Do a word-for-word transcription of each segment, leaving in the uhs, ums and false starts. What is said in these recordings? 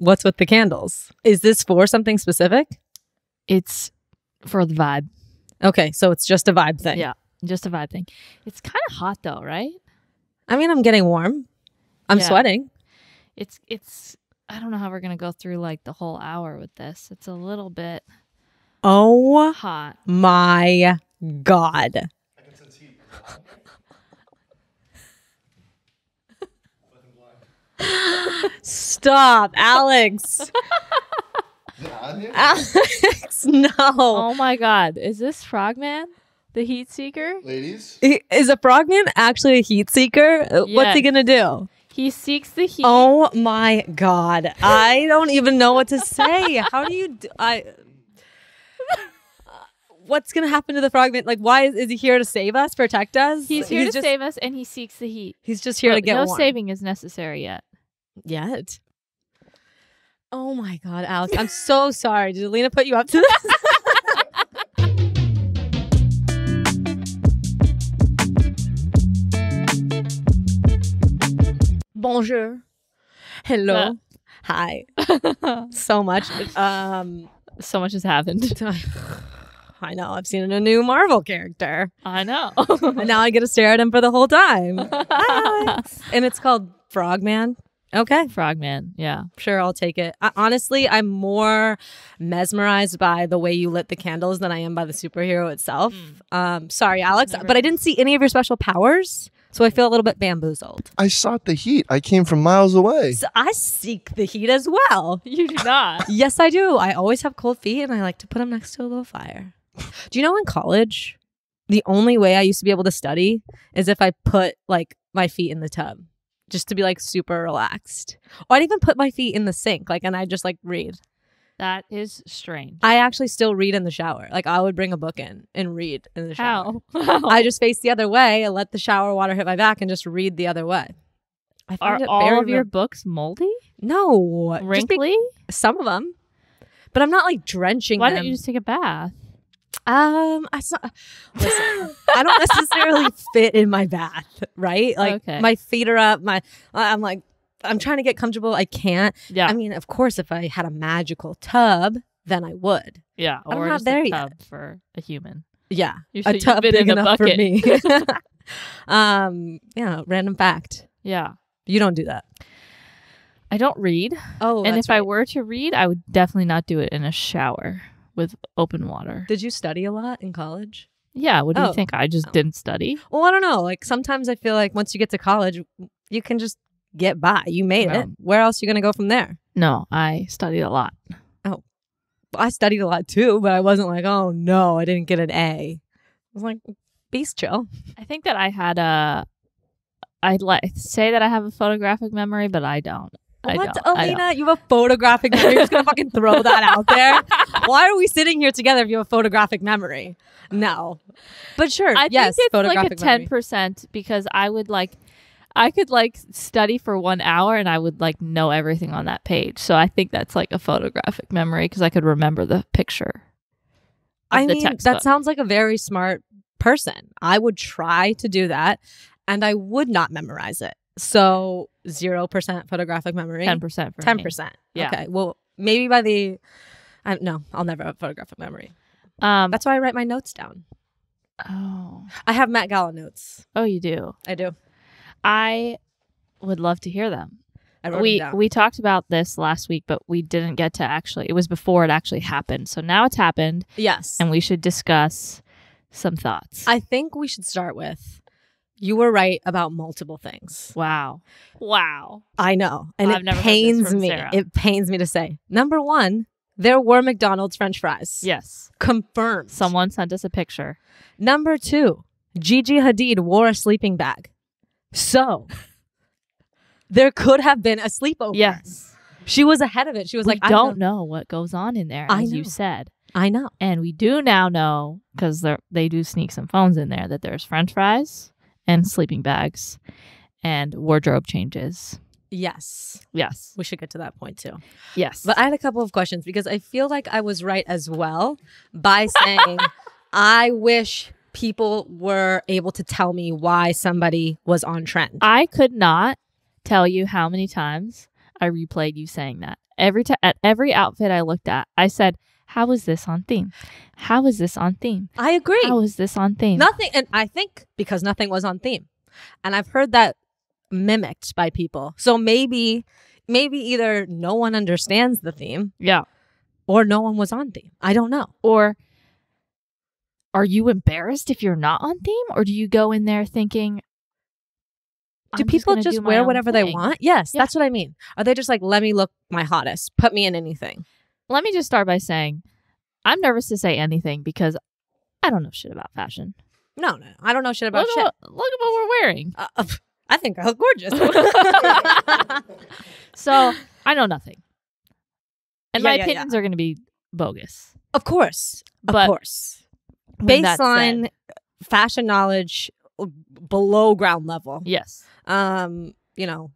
What's with the candles? Is this for something specific? It's for the vibe. Okay, so it's just a vibe thing. Yeah, just a vibe thing. It's kind of hot though, right? I mean, I'm getting warm. I'm yeah. sweating. It's it's. I don't know how we're gonna go through like the whole hour with this. It's a little bit. Oh, hot! My God. I can sense heat. Stop, Alex. Alex, no. Oh my God, is this Frogman the heat seeker? Ladies, is a Frogman actually a heat seeker? Yes. What's he gonna do? He seeks the heat. Oh my God, I don't even know what to say. How do you do? I what's gonna happen to the Frogman? Like, why is, is he here to save us, protect us? He's here he's to just, save us, and he seeks the heat. He's just here but to get no warm. Saving is necessary yet. Yet. Oh my God, Alex! I'm so sorry. Did Alina put you up to this? Bonjour. Hello. Uh, Hi. So much. Um. So much has happened. I know. I've seen a new Marvel character. I know. And now I get to stare at him for the whole time. And it's called Frogman. Okay. Frogman. Yeah. Sure. I'll take it. I, honestly, I'm more mesmerized by the way you lit the candles than I am by the superhero itself. Mm. Um, sorry, Alex, Never. but I didn't see any of your special powers. So I feel a little bit bamboozled. I sought the heat. I came from miles away. So I seek the heat as well. You do not. Yes, I do. I always have cold feet and I like to put them next to a little fire. Do you know in college, the only way I used to be able to study is if I put like my feet in the tub just to be like super relaxed. Or I'd even put my feet in the sink like and I just like read. That is strange. I actually still read in the shower. Like I would bring a book in and read in the shower. How? I just face the other way and let the shower water hit my back and just read the other way. I find Are it all of your books moldy? No. Wrinkly? Some of them. But I'm not like drenching Why them. Why don't you just take a bath? Um, I saw, listen, I don't necessarily fit in my bath, right? Like okay. my feet are up. My, I'm like, I'm trying to get comfortable. I can't. Yeah. I mean, of course, if I had a magical tub, then I would. Yeah. Or I'm not just there a tub yet. For a human. Yeah. You a tub big in enough a bucket. For me. um. Yeah. Random fact. Yeah. You don't do that. I don't read. Oh. And if right. I were to read, I would definitely not do it in a shower. With open water. Did you study a lot in college? Yeah. What do oh. you think? I just oh. didn't study. Well, I don't know. Like sometimes I feel like once you get to college, you can just get by. You made no. it. Where else are you going to go from there? No, I studied a lot. Oh, I studied a lot too, but I wasn't like, oh no, I didn't get an A. I was like, be chill. I think that I had a, I'd like say that I have a photographic memory, but I don't. What, Alina? You have a photographic memory. You're just going to fucking throw that out there? Why are we sitting here together if you have a photographic memory? No. But sure, I yes, think it's photographic like a ten percent memory. Because I would like, I could like study for one hour and I would like know everything on that page. So I think that's like a photographic memory because I could remember the picture. I the mean, textbook. That sounds like a very smart person. I would try to do that and I would not memorize it. So zero percent photographic memory. Ten percent. Ten percent. Yeah. Okay. Well, maybe by the, I don't know. I'll never have photographic memory. Um, That's why I write my notes down. Oh. I have Met Gala notes. Oh, you do. I do. I would love to hear them. I wrote we them down. We talked about this last week, but we didn't get to actually. It was before it actually happened. So now it's happened. Yes. And we should discuss some thoughts. I think we should start with. You were right about multiple things. Wow. Wow. I know. And I've it never pains me. Sarah. It pains me to say. Number one, there were McDonald's French fries. Yes. Confirmed. Someone sent us a picture. Number two, Gigi Hadid wore a sleeping bag. So there could have been a sleepover. Yes. She was ahead of it. She was we like, I don't know. know what goes on in there, as you said. I know. And we do now know, because they do sneak some phones in there, that there's French fries. And sleeping bags and wardrobe changes. Yes. Yes. We should get to that point too. Yes. But I had a couple of questions because I feel like I was right as well by saying I wish people were able to tell me why somebody was on trend. I could not tell you how many times I replayed you saying that. every time, at every outfit I looked at, I said, how is this on theme? How is this on theme? I agree. How is this on theme? Nothing. And I think because nothing was on theme. And I've heard that mimicked by people. So maybe, maybe either no one understands the theme. Yeah. Or no one was on theme. I don't know. Or are you embarrassed if you're not on theme? Or do you go in there thinking, do I'm people just, just do wear whatever thing. they want? Yes. Yeah. That's what I mean. Are they just like, let me look my hottest. Put me in anything. Let me just start by saying I'm nervous to say anything because I don't know shit about fashion. No, no. I don't know shit about look shit. At what, look at what we're wearing. Uh, I think I look gorgeous. So I know nothing. And yeah, my yeah, opinions yeah. are going to be bogus. Of course. Of but course. Baseline fashion knowledge below ground level. Yes. Um, you know.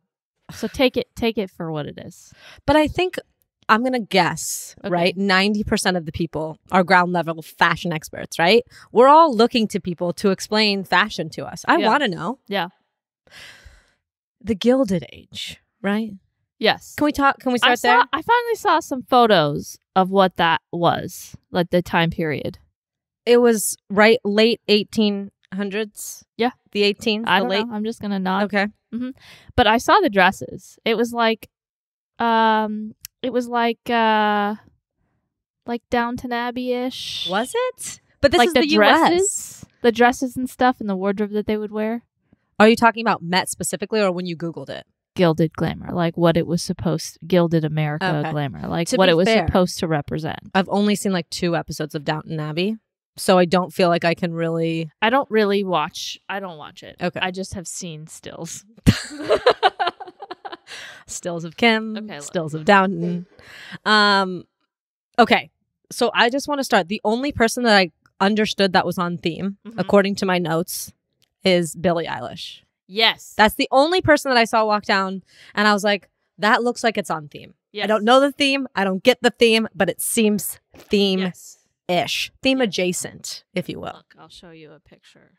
So take it take it for what it is. But I think I'm going to guess, okay. right? ninety percent of the people are ground level fashion experts, right? We're all looking to people to explain fashion to us. I yeah. want to know. Yeah. The Gilded Age, right? Yes. Can we talk? Can we start I saw, there? I finally saw some photos of what that was, like the time period. It was right late eighteen hundreds. Yeah. The eighteens. I the don't late. know. I'm just going to nod. Okay. Mm-hmm. But I saw the dresses. It was like... um. It was like, uh, like Downton Abbey-ish. Was it? But this like is the, the dresses, U S the dresses and stuff, and the wardrobe that they would wear. Are you talking about Met specifically, or when you Googled it? Gilded glamour, like what it was supposed, gilded America okay. glamour, like to what it was fair, supposed to represent. I've only seen like two episodes of Downton Abbey, so I don't feel like I can really. I don't really watch. I don't watch it. Okay, I just have seen stills. Stills of Kim, okay, stills of Downton. Um, okay, so I just want to start. The only person that I understood that was on theme, mm-hmm. according to my notes, is Billie Eilish. Yes. That's the only person that I saw walk down, and I was like, that looks like it's on theme. Yes. I don't know the theme. I don't get the theme, but it seems theme-ish. Yes. Theme yes. adjacent, if you will. Look, I'll show you a picture.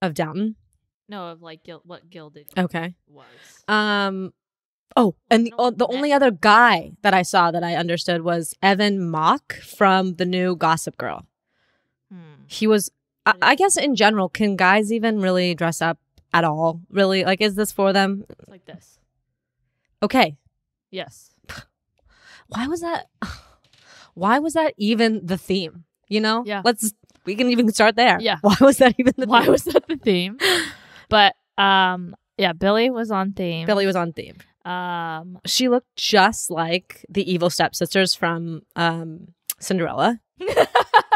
Of Downton? No, of like gil what Gilded okay. was. Um, oh, and the, no, uh, the only other guy that I saw that I understood was Evan Mock from the new Gossip Girl. Hmm. He was, I, I guess in general, can guys even really dress up at all? Really? Like, is this for them? Like this. Okay. Yes. Why was that? Why was that even the theme? You know? Yeah. Let's, we can even start there. Yeah. Why was that even the Why theme? was that the theme? But um, yeah, Billie was on theme. Billie was on theme. Um, she looked just like the evil stepsisters from um, Cinderella.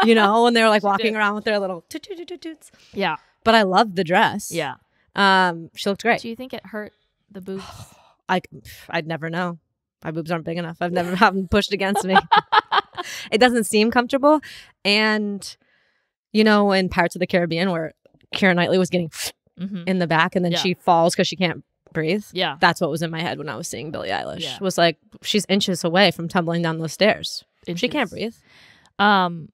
You know, when they were like walking did. around with their little toot toot toot toots. Yeah. But I loved the dress. Yeah. Um, she looked great. Do you think it hurt the boobs? I, I'd never know. My boobs aren't big enough. I've never had pushed against me. It doesn't seem comfortable. And, you know, in Pirates of the Caribbean where Keira Knightley was getting... Mm-hmm. in the back, and then yeah. she falls because she can't breathe. Yeah, that's what was in my head when I was seeing Billie Eilish. Yeah. Was like she's inches away from tumbling down those stairs. Inches. She can't breathe. Um,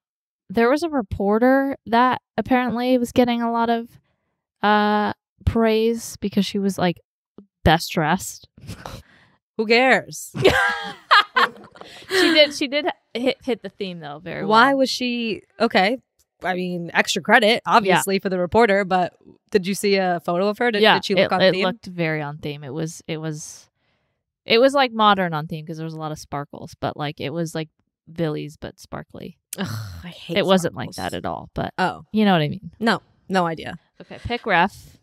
there was a reporter that apparently was getting a lot of uh praise because she was like best dressed. Who cares? she did. She did hit hit the theme though very well. Why was she okay? I mean, extra credit, obviously, yeah. for the reporter, but did you see a photo of her? Did, yeah, did she look it, on it theme? It looked very on theme. It was, it was, it was like modern on theme because there was a lot of sparkles, but like it was like Billie's, but sparkly. Ugh, I hate it. Sparkles. Wasn't like that at all, but oh, you know what I mean? No, no idea. Okay, pick ref.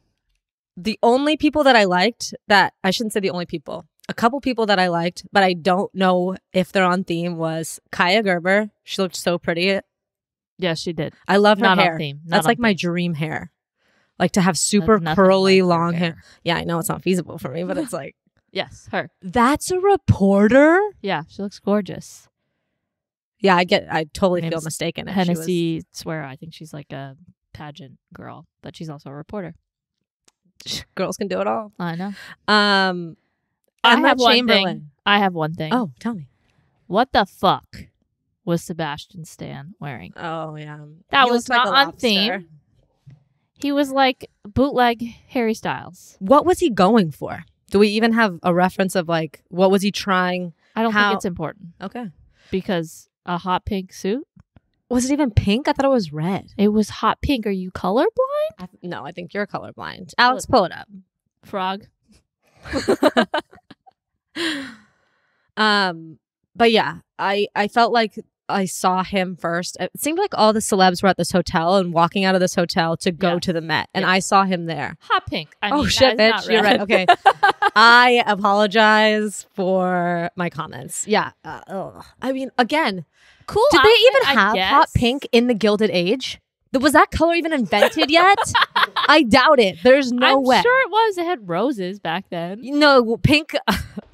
The only people that I liked that, I shouldn't say the only people, a couple people that I liked, but I don't know if they're on theme was Kaia Gerber. She looked so pretty. Yeah, she did. I love her Not hair. That's like theme. my dream hair. Like to have super curly like long hair. hair. Yeah, I know it's not feasible for me, but it's like. Yes, her. That's a reporter? Yeah, she looks gorgeous. Yeah, I get. I totally feel mistaken. Hennessy was... Swear, I think she's like a pageant girl, but she's also a reporter. Girls can do it all. I know. Um, I have one thing. I have one thing. Oh, tell me. What the fuck was Sebastian Stan wearing? Oh, yeah. That he was not like on lobster. theme. He was like bootleg Harry Styles. What was he going for? Do we even have a reference of like, what was he trying I don't How? think it's important. Okay. Because a hot pink suit? Was it even pink? I thought it was red. It was hot pink. Are you colorblind? I no, I think you're colorblind. Alex, pull it up. Frog. um, but yeah, I, I felt like I saw him first. It seemed like all the celebs were at this hotel and walking out of this hotel to go yeah. to the Met. And yeah. I saw him there. Hot pink. I mean, oh, shit, bitch. You're right. Okay. I apologize for my comments. Yeah. Uh, I mean, again, cool. Did outfit, they even have hot pink in the Gilded Age? Was that color even invented yet? I doubt it. There's no I'm way. I'm sure it was. It had roses back then. No, pink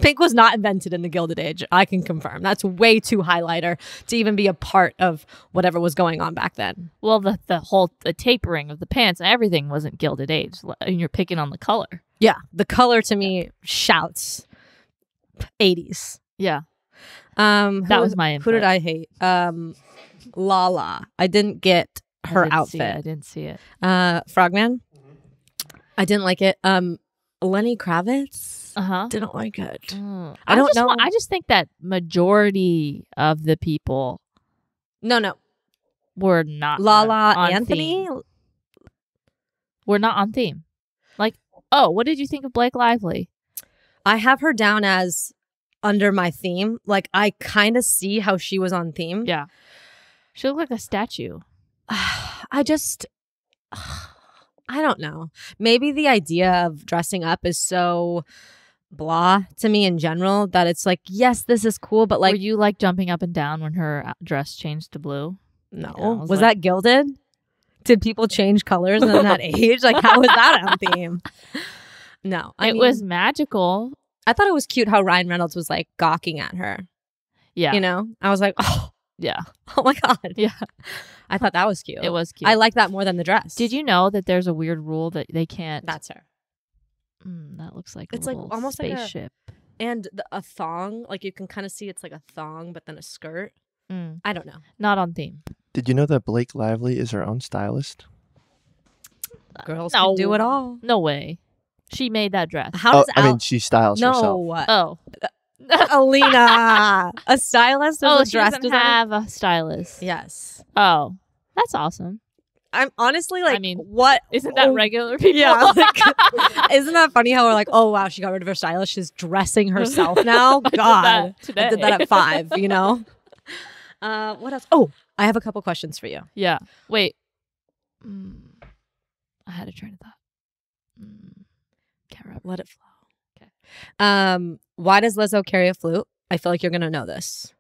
pink was not invented in the Gilded Age. I can confirm. That's way too highlighter to even be a part of whatever was going on back then. Well, the, the whole the tapering of the pants and everything wasn't Gilded Age. And you're picking on the color. Yeah. The color to me shouts eighties. Yeah. Um, that who, was my input. Who did I hate? Um, Lala. I didn't get... her I outfit I didn't see it uh Frogman, I didn't like it. um Lenny Kravitz, uh-huh didn't like it. mm. I, I don't know want, I just think that majority of the people no no were not Lala on, on Anthony theme. We're not on theme. Like, oh, what did you think of Blake Lively? I have her down as under my theme. Like, I kind of see how she was on theme. Yeah, she looked like a statue. I just, I don't know. Maybe the idea of dressing up is so blah to me in general that it's like, yes, this is cool. But like, were you like jumping up and down when her dress changed to blue? No. Yeah, was was like, that gilded? Did people change colors in that age? Like, how was that on theme? No. I it mean, was magical. I thought it was cute how Ryan Reynolds was like gawking at her. Yeah. You know, I was like, oh. Yeah. Oh my God. Yeah. I thought that was cute. It was cute. I like that more than the dress. Did you know that there's a weird rule that they can't? That's her. Mm, that looks like it's a like almost spaceship. Like a, and the, a thong. Like, you can kind of see it's like a thong, but then a skirt. Mm. I don't know. Not on theme. Did you know that Blake Lively is her own stylist? Girls no. can do it all. No way. She made that dress. How does oh, I mean, she styles no. herself. No. Oh. Alina, a stylist. Oh, a she dress doesn't design? Have a stylist. Yes. Oh, that's awesome. I'm honestly like, I mean, what isn't that oh, regular people? Yeah, like, isn't that funny how we're like, oh wow, she got rid of her stylist. She's dressing herself now. God, I did, that I did that at five. You know. Uh, what else? Oh, I have a couple questions for you. Yeah. Wait. Mm. I had a train of thought. Mm. Can't remember. Let it flow. Okay. Um. Why does Lizzo carry a flute? I feel like you're going to know this.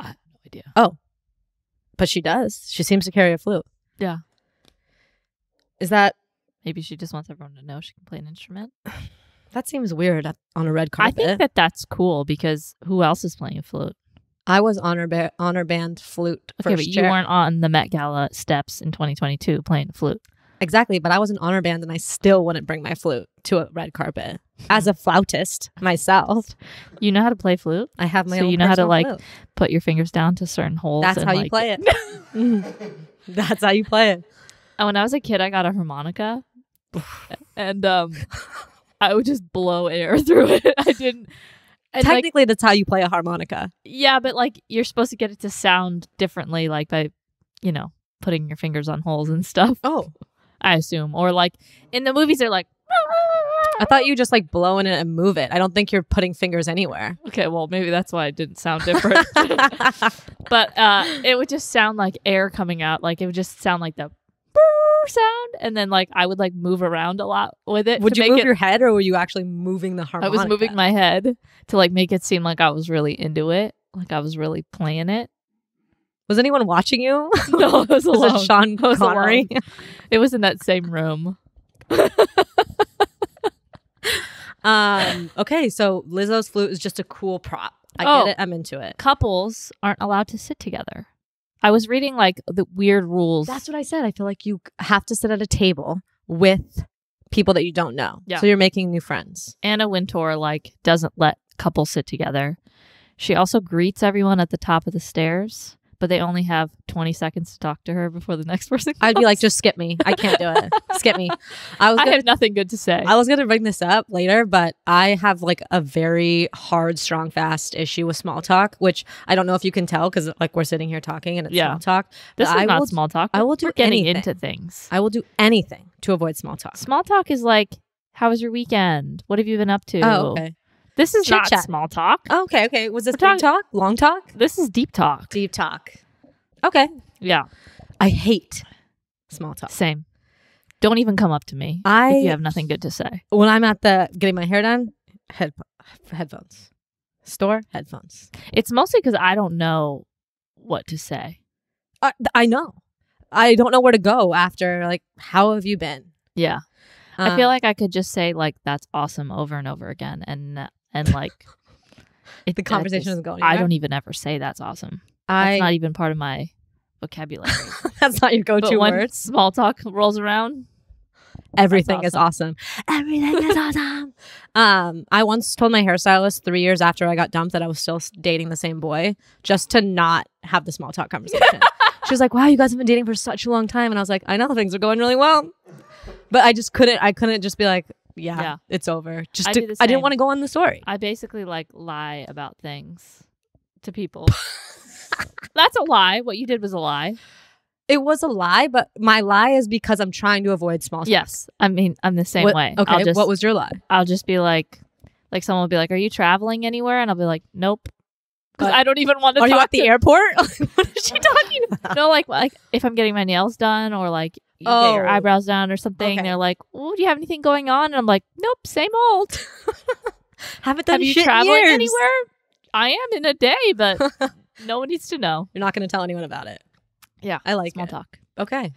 I have no idea. Oh. But she does. She seems to carry a flute. Yeah. Is that... Maybe she just wants everyone to know she can play an instrument? That seems weird on a red carpet. I think that that's cool because who else is playing a flute? I was honor, ba honor band flute okay, first but you chair. Weren't on the Met Gala steps in twenty twenty-two playing a flute. Exactly, but I was in honor band and I still wouldn't bring my flute to a red carpet. As a flautist myself. You know how to play flute? I have my so own So you know how to like flute. Put your fingers down to certain holes. That's and, how you like, play it. That's how you play it. And when I was a kid, I got a harmonica. And um, I would just blow air through it. I didn't. And Technically, like, that's how you play a harmonica. Yeah, but like you're supposed to get it to sound differently, like by, you know, putting your fingers on holes and stuff. Oh. I assume. Or like in the movies, they're like. I thought you just like blow in it and move it. I don't think you're putting fingers anywhere. Okay, well, maybe that's why it didn't sound different. But uh, it would just sound like air coming out. Like it would just sound like the sound. And then like I would like move around a lot with it. Would you move your head or were you actually moving the harmonica? I was moving my head to like make it seem like I was really into it. Like I was really playing it. Was anyone watching you? No, it was, was alone. It Sean Connery? It was, it was in that same room. um. Okay, so Lizzo's flute is just a cool prop. I oh, get it. I'm into it. Couples aren't allowed to sit together. I was reading like the weird rules. That's what I said. I feel like you have to sit at a table with people that you don't know. Yeah. So you're making new friends. Anna Wintour like doesn't let couples sit together. She also greets everyone at the top of the stairs. but they only have twenty seconds to talk to her before the next person comes. I'd be like, just skip me. I can't do it. Skip me. I, was gonna, I have nothing good to say. I was going to bring this up later, but I have like a very hard, strong, fast issue with small talk, which I don't know if you can tell because like we're sitting here talking and it's yeah. small talk. This is I not will, small talk. I will do we're getting anything. into things. I will do anything to avoid small talk. Small talk is like, how was your weekend? What have you been up to? Oh, okay. This is Chit not chat. small talk. Oh, okay, okay. Was this big talk? Long talk? This is deep talk. Deep talk. Okay. Yeah. I hate small talk. Same. Don't even come up to me I, if you have nothing good to say. When I'm at the getting my hair done, head, headphones. Store, headphones. It's mostly because I don't know what to say. Uh, I know. I don't know where to go after, like, how have you been? Yeah. Um, I feel like I could just say, like, that's awesome over and over again. And, and like, it, the conversation just, isn't going anywhere. I don't even ever say that's awesome. I, that's not even part of my vocabulary. That's not your go-to word. Small talk rolls around. Everything awesome. is awesome. Everything is awesome. Um, I once told my hairstylist three years after I got dumped that I was still dating the same boy just to not have the small talk conversation. She was like, wow, you guys have been dating for such a long time. And I was like, I know, things are going really well. But I just couldn't, I couldn't just be like, yeah, yeah. it's over. Just I, to, do I didn't want to go on the story. I basically like lie about things to people. That's a lie. What you did was a lie. It was a lie, but my lie is because I'm trying to avoid small talk. Yes. I mean, I'm the same what, way. Okay. I'll just, what was your lie? I'll just be like, like someone will be like, are you traveling anywhere? And I'll be like, nope. Because I don't even want to Are talk you at the to airport? What is she talking about? No, like, like if I'm getting my nails done or like you oh. get your eyebrows done or something, okay. they're like, oh, do you have anything going on? And I'm like, nope, same old. Haven't done have you shit traveling years. anywhere? I am in a day, but no one needs to know. You're not going to tell anyone about it. Yeah, I like small it. talk. Okay,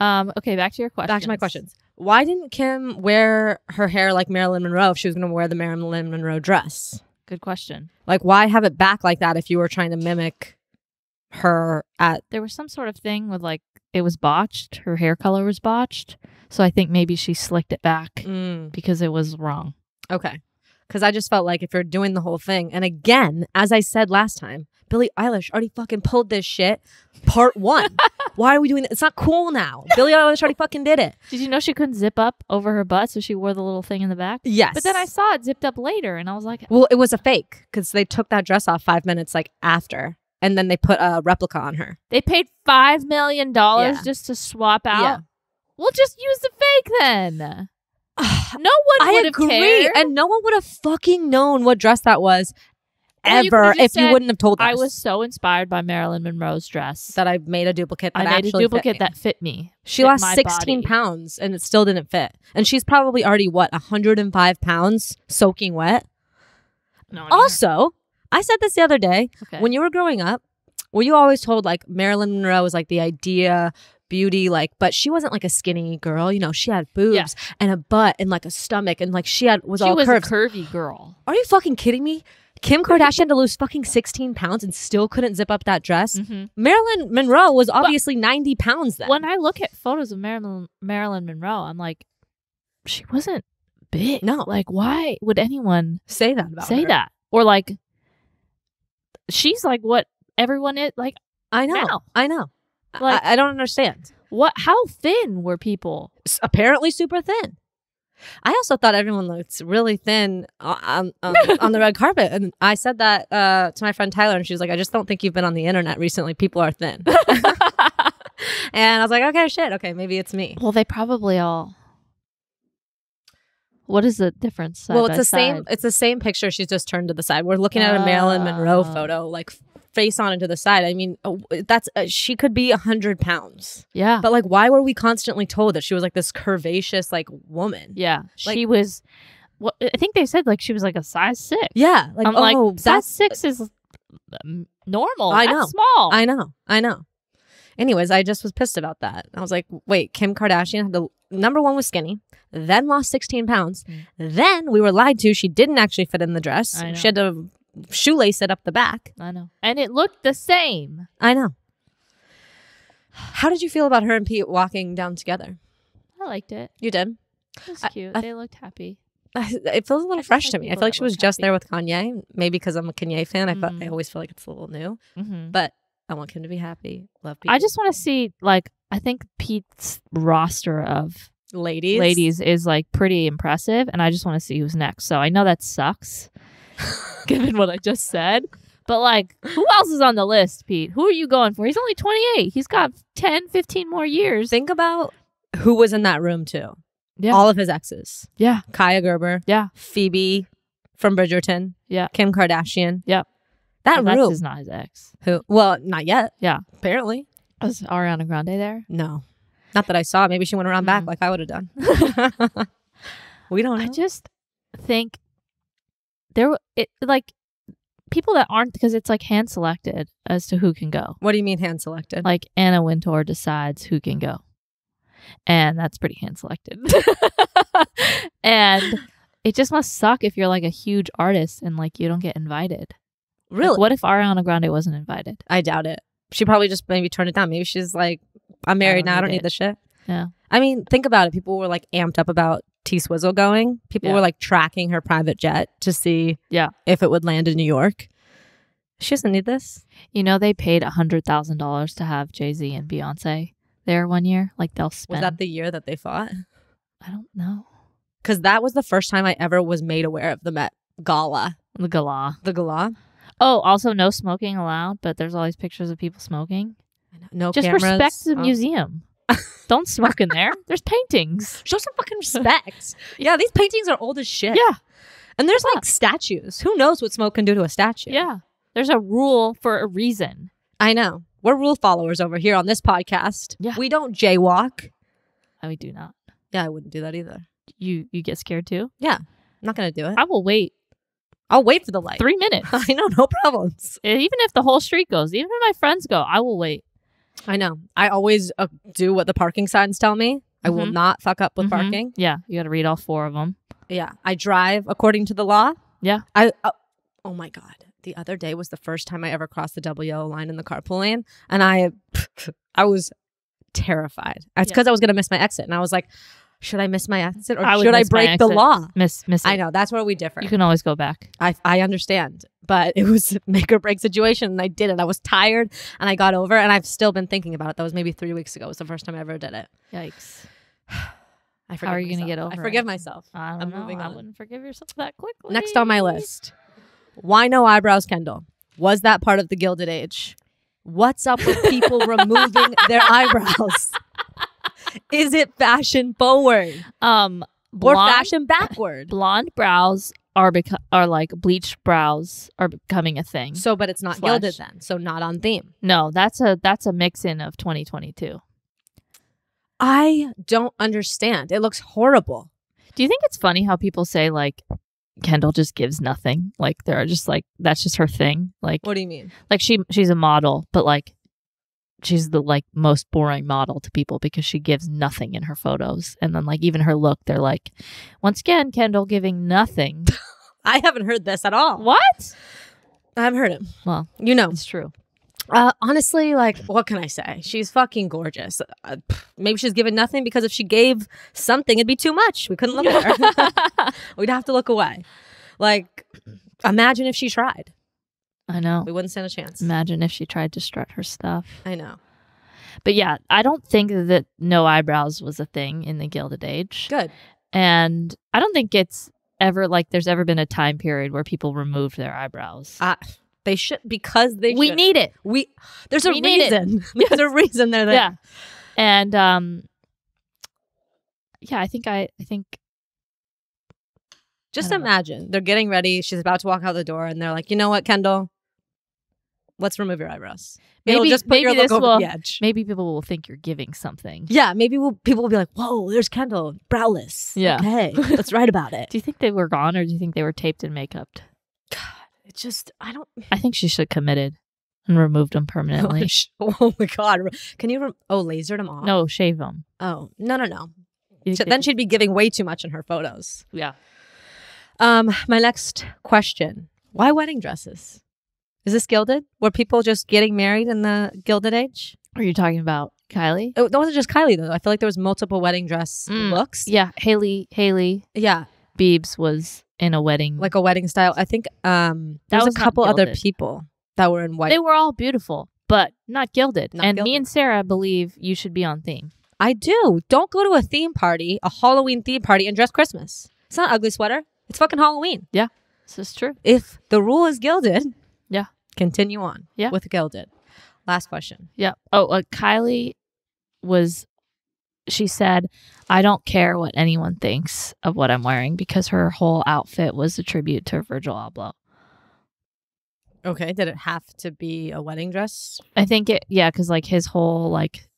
um, okay. Back to your questions. Back to my questions. Why didn't Kim wear her hair like Marilyn Monroe if she was going to wear the Marilyn Monroe dress? Good question. Like, why have it back like that if you were trying to mimic her? At there was some sort of thing with like it was botched. Her hair color was botched, so I think maybe she slicked it back mm. because it was wrong. Okay, because I just felt like if you're doing the whole thing, and again, as I said last time, Billie Eilish already fucking pulled this shit. Part one. Why are we doing this? It's not cool now. Billie Eilish already fucking did it. Did you know she couldn't zip up over her butt, so she wore the little thing in the back? Yes. But then I saw it zipped up later, and I was like... Well, it was a fake, because they took that dress off five minutes like after, and then they put a replica on her. They paid five million dollars yeah. just to swap out? Yeah. We'll just use the fake then. No one would have cared. And no one would have fucking known what dress that was. Ever, you if said, you wouldn't have told us. I was so inspired by Marilyn Monroe's dress that I made a duplicate that I made actually a duplicate fit that fit me. She fit lost sixteen body. pounds and it still didn't fit. And she's probably already, what, one hundred five pounds soaking wet? No. Also, either. I said this the other day. Okay. When you were growing up, were you always told like Marilyn Monroe was like the idea, beauty, like, but she wasn't like a skinny girl. You know, she had boobs yeah. and a butt and like a stomach and like she had was she all was curves. a curvy girl. Are you fucking kidding me? Kim Kardashian to lose fucking sixteen pounds and still couldn't zip up that dress. Mm-hmm. Marilyn Monroe was obviously but ninety pounds then. When I look at photos of Marilyn, Marilyn Monroe, I'm like, she wasn't big. No. Like, why would anyone say that about say her? Say that. Or like, she's like what everyone is like. I know. Now. I know. Like, I, I don't understand. What? How thin were people? Apparently super thin. I also thought everyone looked really thin on, on, on the red carpet. And I said that uh, to my friend Tyler, and she was like, I just don't think you've been on the internet recently. People are thin. And I was like, okay, shit. Okay, maybe it's me. Well, they probably all... What is the difference? Side well, it's the side? same. It's the same picture. She's just turned to the side. We're looking at uh, a Marilyn Monroe photo, like face on into the side. I mean, that's uh, she could be a hundred pounds. Yeah, but like, why were we constantly told that she was like this curvaceous like woman? Yeah, like, she was. Well, I think they said like she was like a size six. Yeah, like I'm oh, like, that's, size six is normal. I know. That's small. I know. I know. Anyways, I just was pissed about that. I was like, wait, Kim Kardashian, the number one was skinny, then lost sixteen pounds. Mm. Then we were lied to. She didn't actually fit in the dress. She had to shoelace it up the back. I know. And it looked the same. I know. How did you feel about her and Pete walking down together? I liked it. You did? It was I, cute. I, they looked happy. I, it feels a little I fresh like to me. I feel like she was just happy. there with Kanye. Maybe because I'm a Kanye fan. Mm-hmm. I, felt, I always feel like it's a little new. Mm-hmm. But I want Kim to be happy. Love Pete. I just want to see, like, I think Pete's roster of ladies ladies is like pretty impressive, and I just want to see who's next. So I know that sucks, given what I just said. But, like, who else is on the list, Pete? Who are you going for? He's only twenty-eight. He's got ten, fifteen more years. Think about who was in that room, too. Yeah. All of his exes. Yeah. Kaia Gerber. Yeah. Phoebe from Bridgerton. Yeah. Kim Kardashian. Yeah. That well, room. That's not his ex. Who? Well, not yet. Yeah. Apparently. Was Ariana Grande there? No. Not that I saw. Maybe she went around mm-hmm. back like I would have done. We don't know. I just think there, it, like... people that aren't, because it's like hand selected as to who can go. What do you mean hand selected? Like Anna Wintour decides who can go, and that's pretty hand selected. And it just must suck if you're like a huge artist and like you don't get invited. Really? Like, what if Ariana Grande wasn't invited? I doubt it. She probably just maybe turned it down. Maybe she's like, I'm married now. I don't need this shit. Yeah. I mean, think about it. People were like amped up about T Swizzle going. People yeah. were like tracking her private jet to see yeah. if it would land in New York. She doesn't need this. You know, they paid one hundred thousand dollars to have Jay-Z and Beyonce there one year. Like, they'll spend. Was that the year that they fought? I don't know. Because that was the first time I ever was made aware of the Met Gala. The Gala. The Gala. Oh, also no smoking allowed, but there's all these pictures of people smoking. No Just cameras. Just respect the oh. museum. Don't smoke in there. There's paintings. Show some fucking respect. Yeah, these paintings are old as shit. Yeah. And there's yeah. like statues. Who knows what smoke can do to a statue? Yeah. There's a rule for a reason. I know. We're rule followers over here on this podcast. Yeah. We don't jaywalk. I we do not. Yeah, I wouldn't do that either. You you get scared too? Yeah. I'm not going to do it. I will wait. I'll wait for the light. Three minutes. I know. No problems. Even if the whole street goes, even if my friends go, I will wait. I know. I always uh, do what the parking signs tell me. I mm-hmm. will not fuck up with mm-hmm. parking. Yeah. You got to read all four of them. Yeah. I drive according to the law. Yeah. I. Uh, oh, my God. The other day was the first time I ever crossed the double yellow line in the carpool lane. And I I was terrified. It's because yeah. I was going to miss my exit. And I was like, should I miss my exit or I should I break the law? Miss, miss it. I know. That's where we differ. You can always go back. I, I understand. But it was a make or break situation. And I did it. I was tired and I got over. And I've still been thinking about it. That was maybe three weeks ago. It was the first time I ever did it. Yikes. I forgive How are you going to get over it? I forgive it? myself. I don't I'm know. moving on. I wouldn't forgive yourself that quickly. Next on my list. Why no eyebrows, Kendall? Was that part of the Gilded Age? What's up with people removing their eyebrows? Is it fashion forward? Um, blonde, or fashion backward? Blonde brows are beco- are like bleached brows are becoming a thing. So, but it's not Flesh. gilded then. So not on theme. No, that's a that's a mix in of twenty twenty-two. I don't understand. It looks horrible. Do you think it's funny how people say like Kendall just gives nothing? Like they're just like that's just her thing. Like what do you mean? Like she she's a model, but like. She's the like most boring model to people because she gives nothing in her photos. And then like even her look, they're like, once again, Kendall giving nothing. I haven't heard this at all. What? I haven't heard it. Well, you know, it's true. Uh, honestly, like, what can I say? She's fucking gorgeous. Uh, maybe she's given nothing because if she gave something, it'd be too much. We couldn't look at her. We'd have to look away. Like, imagine if she tried. I know. We wouldn't stand a chance. Imagine if she tried to strut her stuff. I know. But yeah, I don't think that no eyebrows was a thing in the Gilded Age. Good. And I don't think it's ever like there's ever been a time period where people removed their eyebrows. Uh, they should because they We should. need it. We There's a we reason. There's yes. a reason they're there. Yeah. And um yeah, I think I I think Just imagine know. they're getting ready. She's about to walk out the door and they're like, you know what, Kendall? Let's remove your eyebrows. Maybe It'll just put maybe your look over will, the edge. Maybe people will think you're giving something. Yeah, maybe we'll, people will be like, whoa, there's Kendall, browless. Yeah. Okay, let's write about it. Do you think they were gone or do you think they were taped and make-upped? God, it just, I don't. I think she should have committed and removed them permanently. Oh my God. Can you, re- oh, lasered them off? No, shave them. Oh, no, no, no. So then she'd be giving way too much in her photos. Yeah. Um, my next question. Why wedding dresses? Is this gilded? Were people just getting married in the Gilded Age? Are you talking about Kylie? It wasn't just Kylie, though. I feel like there was multiple wedding dress mm. looks. Yeah. Haley. Haley. Yeah. Biebs was in a wedding. Like a wedding style. I think um, there was, was a couple other people that were in white. They were all beautiful. but not gilded. Not and gilded. Me and Sarah believe you should be on theme. I do. Don't go to a theme party, a Halloween theme party, and dress Christmas. It's not an ugly sweater. It's fucking Halloween. Yeah, this is true. If the rule is gilded, yeah, continue on. Yeah, with gilded. Last question. Yeah. Oh, uh, Kylie was. She said, I don't care what anyone thinks of what I'm wearing, because her whole outfit was a tribute to Virgil Abloh. Okay. Did it have to be a wedding dress? I think it, yeah, because like his whole like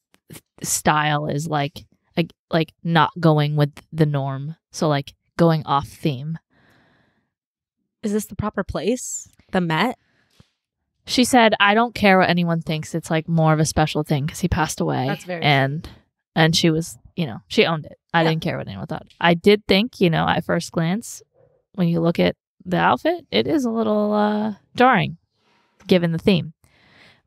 style is like, like, like not going with the norm. So like going off theme. Is this the proper place? The Met? She said, I don't care what anyone thinks. It's like more of a special thing because he passed away. That's very and. True. And she was, you know, she owned it. I yeah. didn't care what anyone thought. I did think, you know, at first glance, when you look at the outfit, it is a little uh, jarring, given the theme.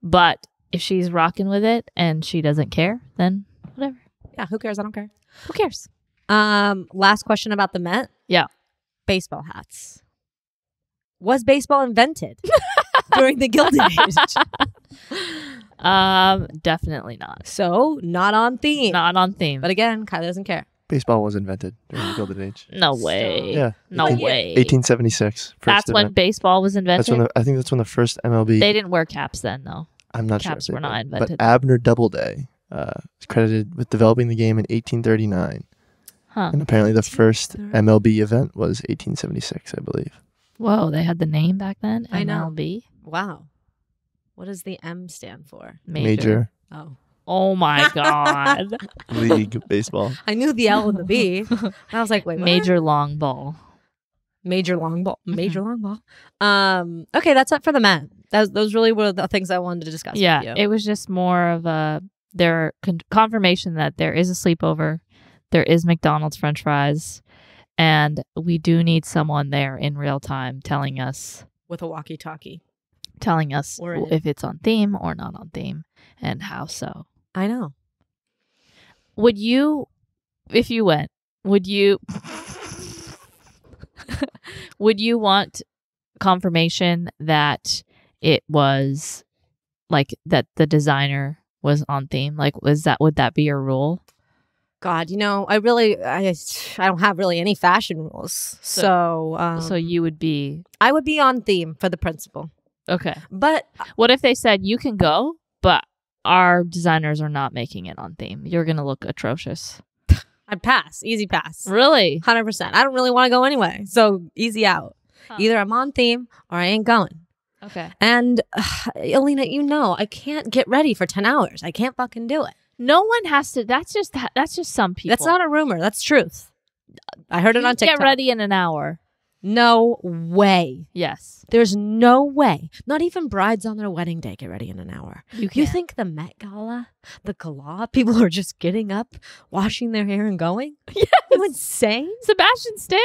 But if she's rocking with it and she doesn't care, then whatever. Yeah, who cares? I don't care. Who cares? Um, last question about the Met. Yeah. Baseball hats. Was baseball invented during the Gilded Age? Um, definitely not. So not on theme. Not on theme. But again, Kylie doesn't care. Baseball was invented during the Gilded Age. No way. So, yeah. No way. eighteen seventy-six. First that's event. When baseball was invented? That's when the, I think that's when the first M L B. They didn't wear caps then, though. I'm not caps sure. Caps were not invented. But Abner Doubleday uh, is credited with developing the game in eighteen thirty-nine. Huh. And apparently the first M L B event was eighteen seventy-six, I believe. Whoa, they had the name back then? M L B? I know. Wow. What does the M stand for? Major. Major. Oh. Oh my God. League baseball. I knew the L and the B. I was like, wait, what? Major long ball. Major long ball. Major long ball. Um, okay, that's it for the men. That, those really were the things I wanted to discuss yeah, with you. Yeah, it was just more of a their con confirmation that there is a sleepover, there is McDonald's French fries, and we do need someone there in real time telling us. With a walkie-talkie. Telling us if it's on theme or not on theme and how so. I know. Would you, if you went, would you, would you want confirmation that it was like that the designer was on theme? Like, was that, would that be your rule? God, you know, I really, I, I don't have really any fashion rules. So, so, um, so you would be, I would be on theme for the principal. Okay. But what if they said you can go, but our designers are not making it on theme? You're going to look atrocious. I'd pass. Easy pass. Really? one hundred percent. I don't really want to go anyway. So easy out. Huh. Either I'm on theme or I ain't going. Okay. And uh, Alina, you know, I can't get ready for ten hours. I can't fucking do it. No one has to. That's just that's just some people. That's not a rumor. That's truth. I heard it on TikTok. Get ready in an hour. No way. Yes. There's no way. Not even brides on their wedding day get ready in an hour. You, you think the Met Gala, the Gala, people are just getting up, washing their hair and going? Yes. You insane? Sebastian Stan?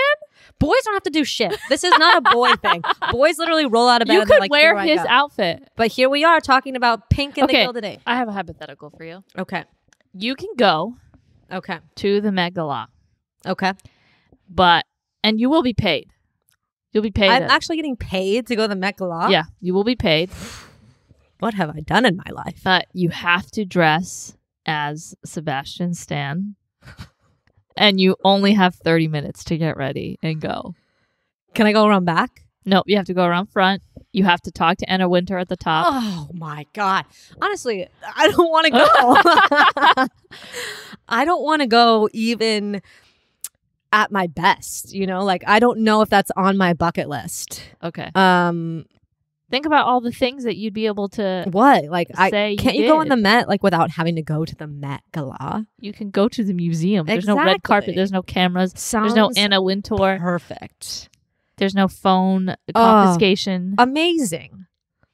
Boys don't have to do shit. This is not a boy thing. Boys literally roll out of bed. You could like, wear his outfit. But here we are talking about pink in okay. the Gilded Age. I have a hypothetical for you. Okay. You can go okay. to the Met Gala. Okay. But, and you will be paid. You'll be paid. I'm a, actually getting paid to go to the Met Gala. Yeah, you will be paid. What have I done in my life? Uh, you have to dress as Sebastian Stan, and you only have thirty minutes to get ready and go. Can I go around back? No, you have to go around front. You have to talk to Anna Wintour at the top. Oh my God! Honestly, I don't want to go. I don't want to go even. At my best, you know, like I don't know if that's on my bucket list. Okay. Um, think about all the things that you'd be able to. What? Like, say I can't you, you go on the Met like without having to go to the Met Gala. You can go to the museum. Exactly. There's no red carpet. There's no cameras. Sounds there's no Anna Wintour. Perfect. There's no phone confiscation. Uh, amazing.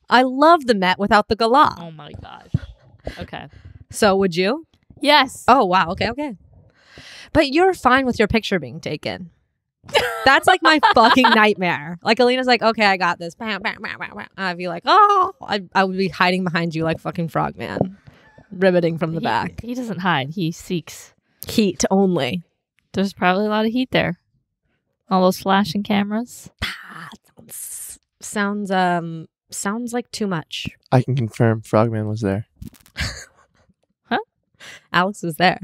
I love the Met without the Gala. Oh my God. Okay. So would you? Yes. Oh wow. Okay. Okay. But you're fine with your picture being taken. That's like my fucking nightmare. Like Alina's like, okay, I got this. I'd be like, oh, I, I would be hiding behind you like fucking Frogman, ribbiting from the he, back. He doesn't hide. He seeks heat only. There's probably a lot of heat there. All those flashing cameras. Ah, sounds sounds um sounds like too much. I can confirm Frogman was there. Huh? Alex was there.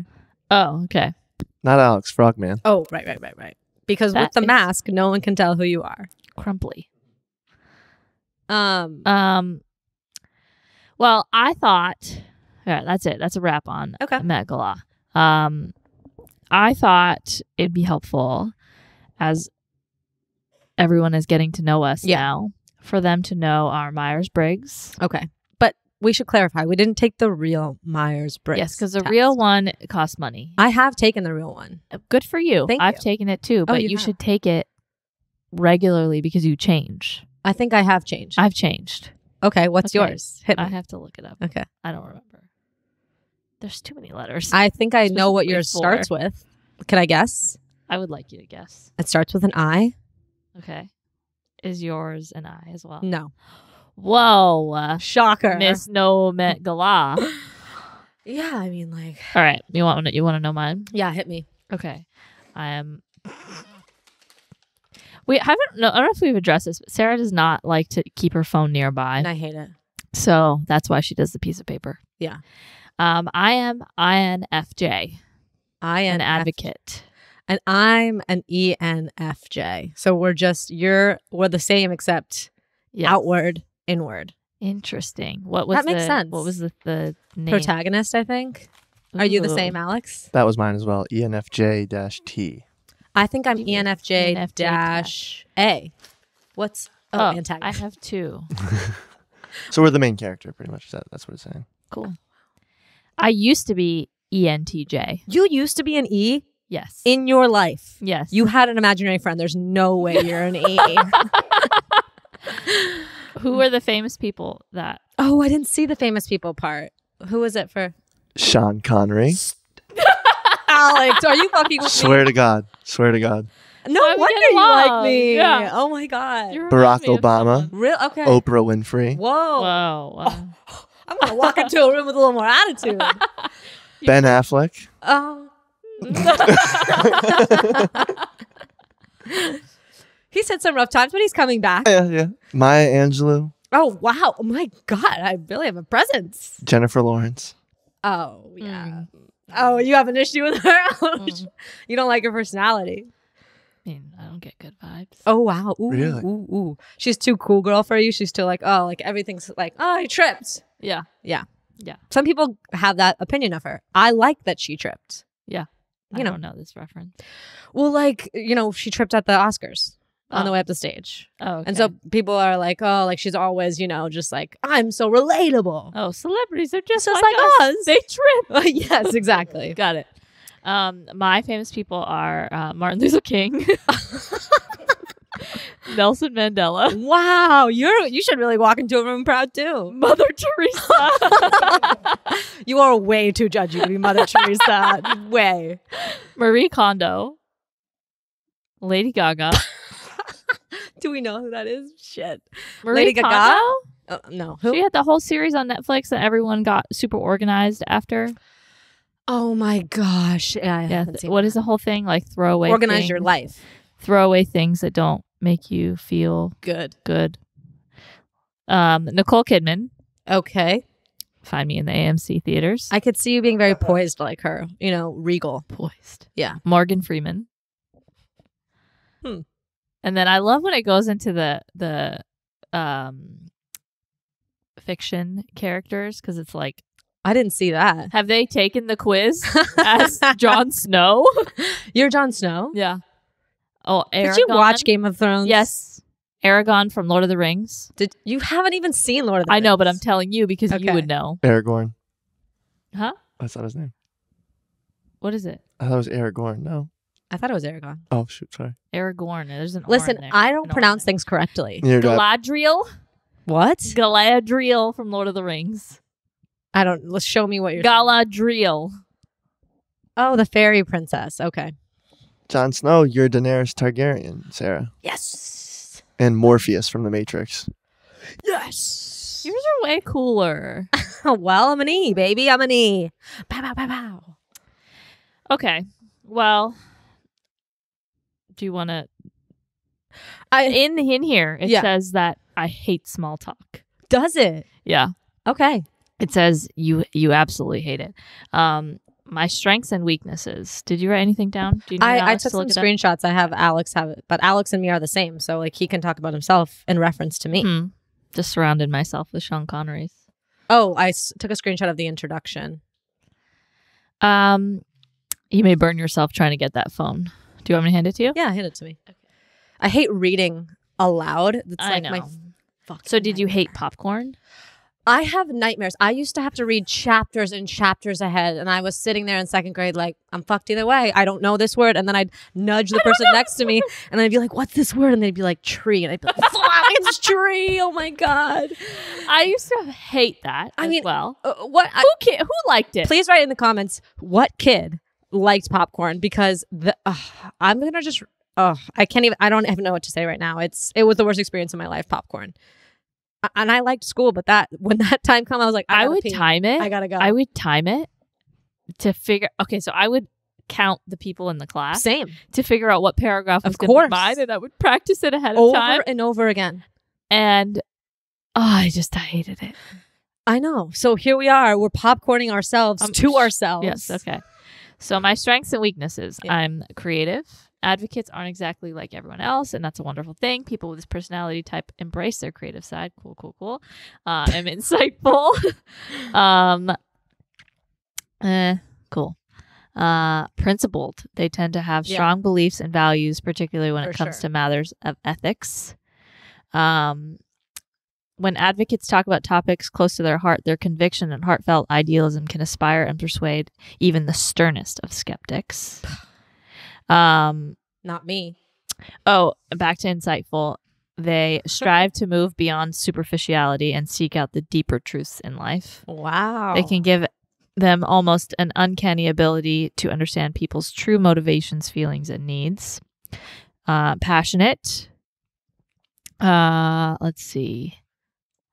Oh, okay. Not Alex, Frogman. Oh, right, right, right, right. Because that with the mask, no one can tell who you are. Crumply. Um. Um. Well, I thought... All right, that's it. That's a wrap on okay. Met Gala. Um, I thought it'd be helpful, as everyone is getting to know us yeah. now, for them to know our Myers-Briggs. Okay. But we should clarify, we didn't take the real Myers-Briggs. Yes, because the test. real one costs money. I have taken the real one. Good for you. Thank I've you. taken it too, but oh, you, you should take it regularly because you change. I think I have changed. I've changed. Okay, what's okay. yours? Hit me. I have to look it up. Okay. I don't remember. There's too many letters. I think I know what yours four. starts with. Can I guess? I would like you to guess. It starts with an I. Okay. Is yours an I as well? No. Whoa. Shocker. Miss No Met Gala. Yeah, I mean, like. All right. You want you want to know mine? Yeah, hit me. Okay. I am. We haven't. No, I don't know if we've addressed this. But Sarah does not like to keep her phone nearby, and I hate it. So that's why she does the piece of paper. Yeah. Um, I am I N F J. I am an advocate. And I'm an E N F J. So we're just, you're, we're the same except yes. outward, inward. Interesting. What was that makes the, sense. What was the, the name? Protagonist, I think. Ooh. Are you the same, Alex? That was mine as well. E N F J T. I think I'm E N F J A. What's, oh, oh antagonist. I have two. So we're the main character, pretty much. That, that's what it's saying. Cool. I used to be E N T J. You used to be an E? Yes. In your life? Yes. You had an imaginary friend. There's no way you're an E. Who were the famous people that... Oh, I didn't see the famous people part. Who was it for? Sean Connery. Alex, are you fucking with Swear me? Swear to God. Swear to God. No so wonder you love. like me. Yeah. Oh my God. Barack Obama. Real? Okay. Oprah Winfrey. Whoa. Whoa. Wow. Oh. I'm going to walk into a room with a little more attitude. Ben Affleck. Oh. He's had some rough times, but he's coming back. Yeah, yeah. Maya Angelou. Oh, wow. Oh, my God. I really have a presence. Jennifer Lawrence. Oh, yeah. Mm. Oh, you have an issue with her? Mm. You don't like her personality. I mean, I don't get good vibes. Oh, wow. Ooh, really? Ooh, ooh. She's too cool girl for you. She's too like, oh, like everything's like, oh, I tripped. Yeah. Yeah. Yeah. Some people have that opinion of her. I like that she tripped. Yeah. You I know. don't know this reference. Well, like, you know, she tripped at the Oscars oh. on the way up the stage. Oh, okay. And so people are like, oh, like she's always, you know, just like, I'm so relatable. Oh, celebrities are just, just like, like us. us. They trip. Yes, exactly. Got it. Um, my famous people are uh, Martin Luther King. Nelson Mandela. Wow, you're you should really walk into a room proud too. Mother Teresa. You are way too judgy to be Mother Teresa. Way. Marie Kondo. Lady Gaga. Do we know who that is? Shit. Marie Lady Kondo? Gaga? Uh, no. Who? She had the whole series on Netflix that everyone got super organized after. Oh my gosh. Yeah, I yeah, haven't seen what that. Is the whole thing? Like throwaway Organize things. your life. Throwaway things that don't make you feel good. Good. Um, Nicole Kidman. Okay. Find me in the A M C theaters. I could see you being very poised like her. You know, regal. Poised. Yeah. Morgan Freeman. Hmm. And then I love when it goes into the the um, fiction characters because it's like, I didn't see that. Have they taken the quiz as Jon Snow? You're Jon Snow? Yeah. Oh, Aragorn. Did you watch Game of Thrones? Yes. Aragorn from Lord of the Rings. Did you haven't even seen Lord of the Rings? I know, but I'm telling you because okay. you would know. Aragorn. Huh? I thought his name. What is it? I thought it was Aragorn. No. I thought it was Aragorn. Oh, shoot. Sorry. Aragorn. There's an Listen, there. I don't pronounce things correctly. You're Galadriel. What? Galadriel from Lord of the Rings. I don't. Let's show me what you're. Galadriel. Saying. Oh, the fairy princess. Okay. Jon Snow, you're Daenerys Targaryen, Sarah. Yes. And Morpheus from The Matrix. Yes. Yours are way cooler. Well, I'm an E, baby. I'm an E. Bow, bow, bow, bow. Okay. Well, do you want to? In in here, it yeah. says that I hate small talk. Does it? Yeah. Okay. It says you you absolutely hate it. Um, my strengths and weaknesses. Did you write anything down? Do you need I, I took to some screenshots. I have Alex have it, but Alex and me are the same. So like he can talk about himself in reference to me. Hmm. Just surrounded myself with Sean Connerys. Oh, I s took a screenshot of the introduction. Um, you may burn yourself trying to get that phone. Do you want me to hand it to you? Yeah, hand it to me. Okay. I hate reading aloud. That's I like know. My fucking so did nightmare. You hate popcorn? I have nightmares. I used to have to read chapters and chapters ahead, and I was sitting there in second grade like, I'm fucked either way. I don't know this word. And then I'd nudge the person next to me, and I'd be like, what's this word? And they'd be like, tree. And I'd be like, fuck, it's tree. Oh, my God. I used to hate that I as mean, well. Uh, what, who, kid, who liked it? Please write in the comments, what kid liked popcorn? Because the, uh, I'm going to just, uh, I can't even, I don't even know what to say right now. It's It was the worst experience of my life, popcorn. And I liked school, but that when that time come, I was like, I, I would pee. time it. I gotta go. I would time it to figure. Okay, so I would count the people in the class, same, to figure out what paragraph was going by, and I would practice it ahead of time, over and over again. And oh, I just I hated it. I know. So here we are. We're popcorning ourselves um, to ourselves. Yes. Okay. So my strengths and weaknesses. Yeah. I'm creative. Advocates aren't exactly like everyone else, and that's a wonderful thing. People with this personality type embrace their creative side. Cool, cool, cool. Uh, I'm insightful. um, eh, cool. Uh, principled. They tend to have strong yeah. beliefs and values, particularly when For it comes sure. to matters of ethics. Um, when advocates talk about topics close to their heart, their conviction and heartfelt idealism can inspire and persuade even the sternest of skeptics. Um, not me. Oh, back to insightful. They strive to move beyond superficiality and seek out the deeper truths in life. Wow. They can give them almost an uncanny ability to understand people's true motivations, feelings, and needs. Uh, passionate. Uh, let's see.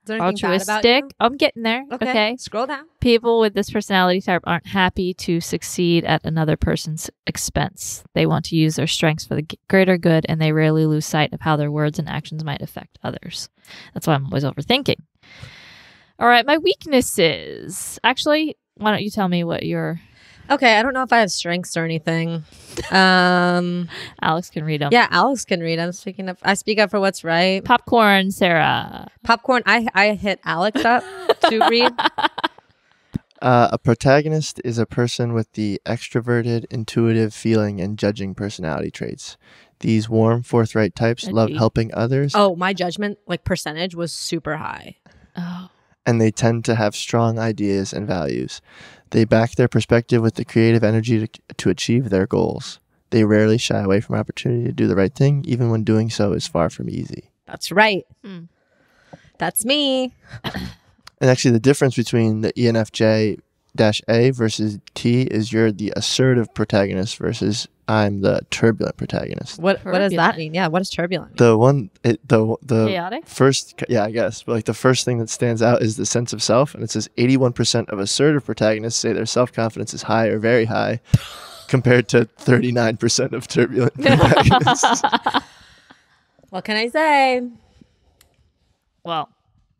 Is there anything bad about you? I'm getting there. Okay. okay. Scroll down. People with this personality type aren't happy to succeed at another person's expense. They want to use their strengths for the greater good, and they rarely lose sight of how their words and actions might affect others. That's why I'm always overthinking. All right. My weaknesses. Actually, why don't you tell me what your... Okay. I don't know if I have strengths or anything. Um, Alex can read them. Yeah, Alex can read them. Speaking of, I speak up for what's right. Popcorn, Sarah. Popcorn. I, I hit Alex up to read. Uh, a protagonist is a person with the extroverted, intuitive, feeling, and judging personality traits. These warm, forthright types That'd love be. helping others. Oh, my judgment like percentage was super high. Oh. And they tend to have strong ideas and values. They back their perspective with the creative energy to, to achieve their goals. They rarely shy away from opportunity to do the right thing, even when doing so is far from easy. That's right. Mm. That's me. And actually, the difference between the E N F J A versus T is you're the assertive protagonist versus I'm the turbulent protagonist. What turbulent. What does that mean? Yeah, what is turbulent? The one, it, the the chaotic? first, yeah, I guess. But like the first thing that stands out is the sense of self, and it says eighty-one percent of assertive protagonists say their self-confidence is high or very high, compared to thirty-nine percent of turbulent protagonists. What can I say? Well,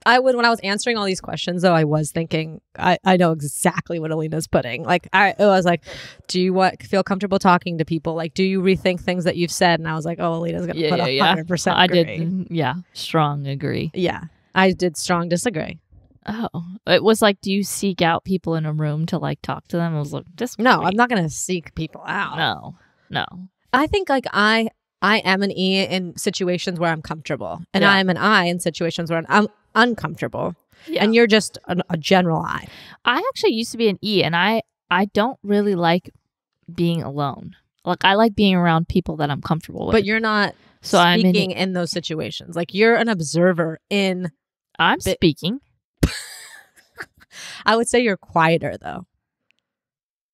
I would, when I was answering all these questions, though, I was thinking, I, I know exactly what Alina's putting. Like, I, I was like, do you what, feel comfortable talking to people? Like, do you rethink things that you've said? And I was like, oh, Alina's going to yeah, put yeah, one hundred percent yeah. I did, yeah, strong agree. Yeah, I did strong disagree. Oh, it was like, do you seek out people in a room to, like, talk to them? I was like, this No, great. I'm not going to seek people out. No, no. I think, like, I I am an E in situations where I'm comfortable. And yeah. I'm an I in situations where I'm uncomfortable, yeah. and you're just an, a general I. I actually used to be an E, and I I don't really like being alone. Like I like being around people that I'm comfortable with. But you're not so speaking I'm an, in those situations. Like you're an observer in. I'm speaking. I would say you're quieter though.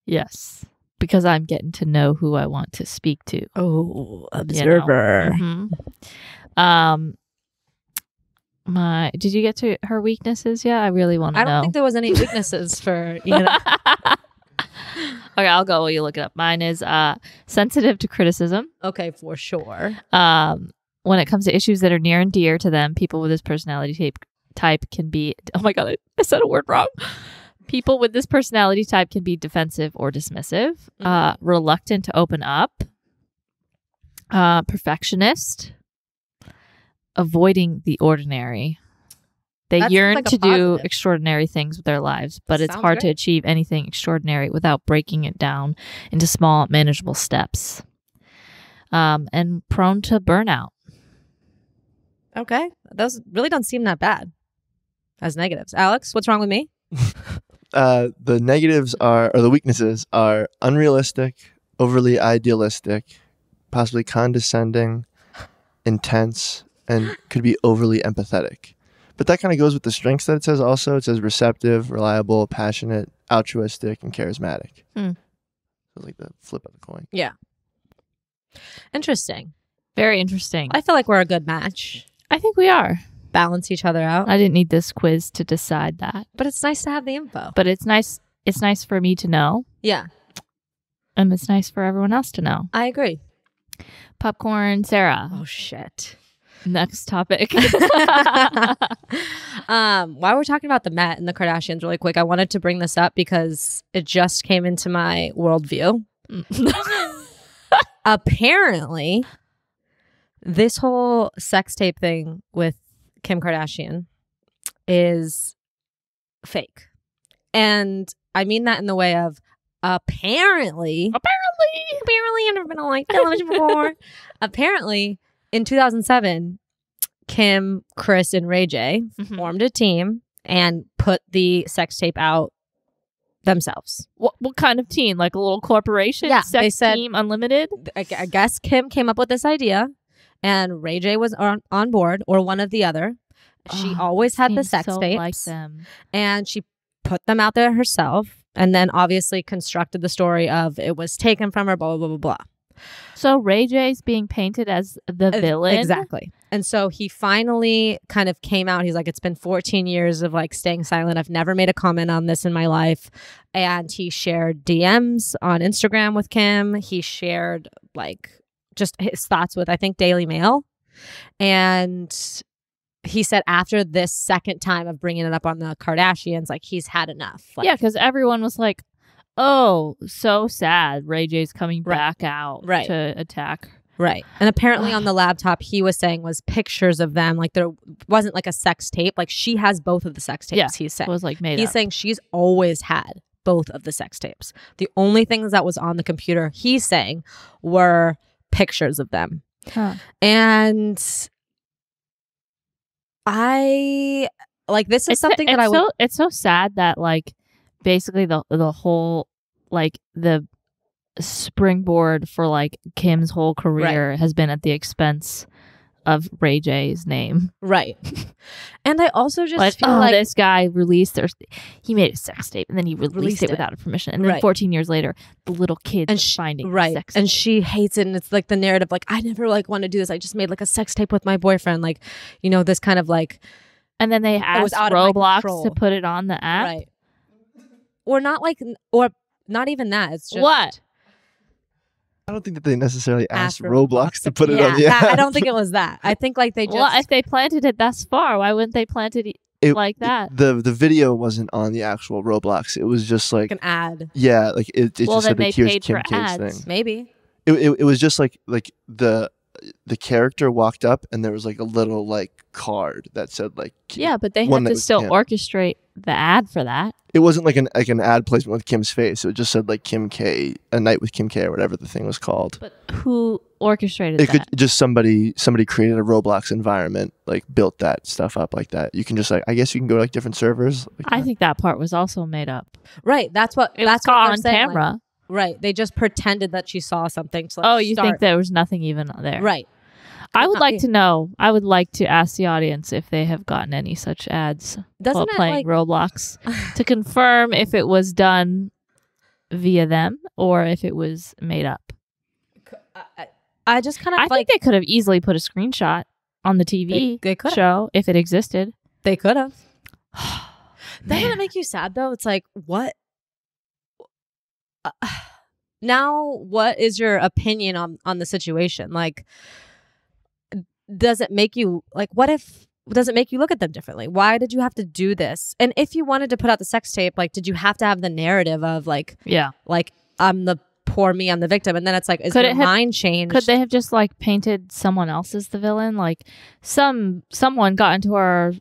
Yes, because I'm getting to know who I want to speak to. Oh, observer. You know? mm-hmm. Um. My, did you get to her weaknesses yet? I really want to know. I don't know. think there was any weaknesses for, you know. Okay, I'll go while you look it up. Mine is uh, sensitive to criticism. Okay, for sure. Um, when it comes to issues that are near and dear to them, people with this personality type type can be, oh my God, I said a word wrong. People with this personality type can be defensive or dismissive, mm-hmm. uh, reluctant to open up, uh, perfectionist, avoiding the ordinary. They that yearn like to do extraordinary things with their lives, but it's hard great. to achieve anything extraordinary without breaking it down into small, manageable steps. Um, and prone to burnout. Okay. Those really don't seem that bad as negatives. Alex, what's wrong with me? uh, the negatives are, or the weaknesses are unrealistic, overly idealistic, possibly condescending, intense, and could be overly empathetic. But that kind of goes with the strengths that it says also. It says receptive, reliable, passionate, altruistic, and charismatic. Mm. So like the flip of the coin. Yeah. Interesting. Very interesting. I feel like we're a good match. I think we are. Balance each other out. I didn't need this quiz to decide that. But it's nice to have the info. But it's nice. It's nice for me to know. Yeah. And it's nice for everyone else to know. I agree. Popcorn, Sarah. Oh, shit. Next topic. um, while we're talking about the Met and the Kardashians really quick, I wanted to bring this up because it just came into my worldview. Apparently, this whole sex tape thing with Kim Kardashian is fake. And I mean that in the way of apparently. Apparently. Apparently, I've never been on like television before. Apparently. In two thousand seven, Kim, Chris, and Ray J mm-hmm. formed a team and put the sex tape out themselves. What, what kind of team? Like a little corporation? Yeah, sex they said, team unlimited? I, I guess Kim came up with this idea and Ray J was on, on board or one of the other. She oh, always had the sex so tapes like them. And she put them out there herself and then obviously constructed the story of it was taken from her, blah, blah, blah, blah, blah. So Ray J's being painted as the villain. Exactly. And so he finally kind of came out. He's like, it's been fourteen years of like staying silent. I've never made a comment on this in my life. And he shared D Ms on Instagram with Kim. He shared like just his thoughts with, I think, Daily Mail. And he said after this second time of bringing it up on the Kardashians, like he's had enough. Like, yeah, because everyone was like, oh, so sad. Ray J's coming back right. out right. to attack. Right. And apparently on the laptop, he was saying was pictures of them. Like there wasn't like a sex tape. Like she has both of the sex tapes, yeah, he's saying. It was like made he's up. saying she's always had both of the sex tapes. The only things that was on the computer, he's saying, were pictures of them. Huh. And I like this is it's something so, that I would. So, it's so sad that like basically the the whole like the springboard for like Kim's whole career right. has been at the expense of Ray J's name. Right. And I also just but, feel oh, like this guy released their he made a sex tape and then he released, released it, it without permission. And then right. fourteen years later, the little kids and she, are finding right. sex and tape. She hates it. And it's like the narrative, like, I never like want to do this. I just made like a sex tape with my boyfriend. Like, you know, this kind of like. And then they asked Roblox to put it on the app. Right. Or not like, or not even that. It's just what? I don't think that they necessarily asked After Roblox to put it yeah, on the app. That, I don't think it was that. I think like they just. Well, if they planted it thus far, why wouldn't they plant it, it like that? The the video wasn't on the actual Roblox. It was just like, like an ad. Yeah, like it. it well, just then they paid for ads. Thing. Maybe. It, it it was just like like the the character walked up and there was like a little like card that said like yeah, but they had to still Kim. orchestrate the ad for that. It wasn't like an like an ad placement with Kim's face. It just said like Kim K, a night with Kim K, or whatever the thing was called. But who orchestrated it? That? Could, just somebody somebody created a Roblox environment, like built that stuff up like that. You can just like I guess you can go to like different servers. Like I that. think that part was also made up. Right. That's what it that's was caught what on saying, camera. Like, right. They just pretended that she saw something. To, like, oh, you start. think there was nothing even there? Right. I would like to know. I would like to ask the audience if they have gotten any such ads Doesn't while playing like... Roblox to confirm if it was done via them or if it was made up. I, I just kind of. I like... think they could have easily put a screenshot on the T V they, they show if it existed. They could have. Doesn't it make you sad though? It's like what. Uh, now, what is your opinion on on the situation? Like. Does it make you like what if does it make you look at them differently? Why did you have to do this? And if you wanted to put out the sex tape, like, did you have to have the narrative of like, yeah, like I'm the poor me, I'm the victim? And then it's like, is your mind changed? Could they have just like painted someone else as the villain? Like some someone got into our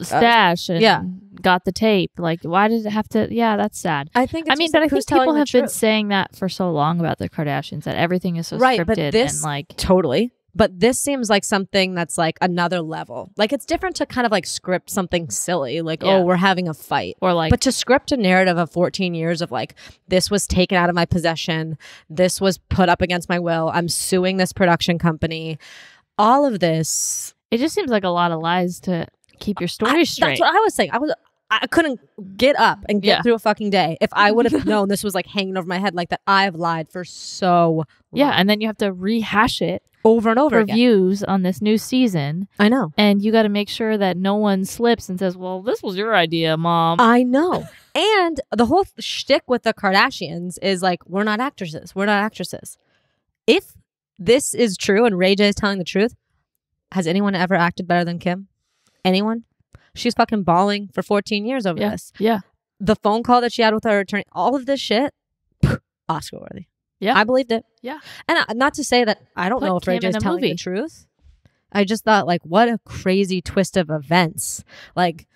stash and yeah. got the tape. Like, why did it have to? Yeah, that's sad. I think. It's I mean, but like I think people have been saying that for so long about the Kardashians, that everything is so right, scripted, but this, and like totally. But this seems like something that's like another level. Like it's different to kind of like script something silly, like yeah. oh, we're having a fight, or like. But to script a narrative of fourteen years of like this was taken out of my possession, this was put up against my will, I'm suing this production company, all of this. It just seems like a lot of lies to keep your story I, straight. That's what I was saying. I was I couldn't get up and get yeah. through a fucking day if I would have known this was like hanging over my head like that. I've lied for so long. Yeah, and then you have to rehash it over and over again. Views on this new season. I know. And you got to make sure that no one slips and says, well, this was your idea, Mom. I know. And the whole shtick with the Kardashians is like, we're not actresses. We're not actresses. If this is true and Ray J is telling the truth, has anyone ever acted better than Kim? Anyone? She's fucking bawling for fourteen years over yeah. this. Yeah. The phone call that she had with her attorney, all of this shit, Oscar worthy. Yeah, I believed it. Yeah, and uh, not to say that I don't Put know if Ray J is telling movie. the truth. I just thought, like, what a crazy twist of events. Like,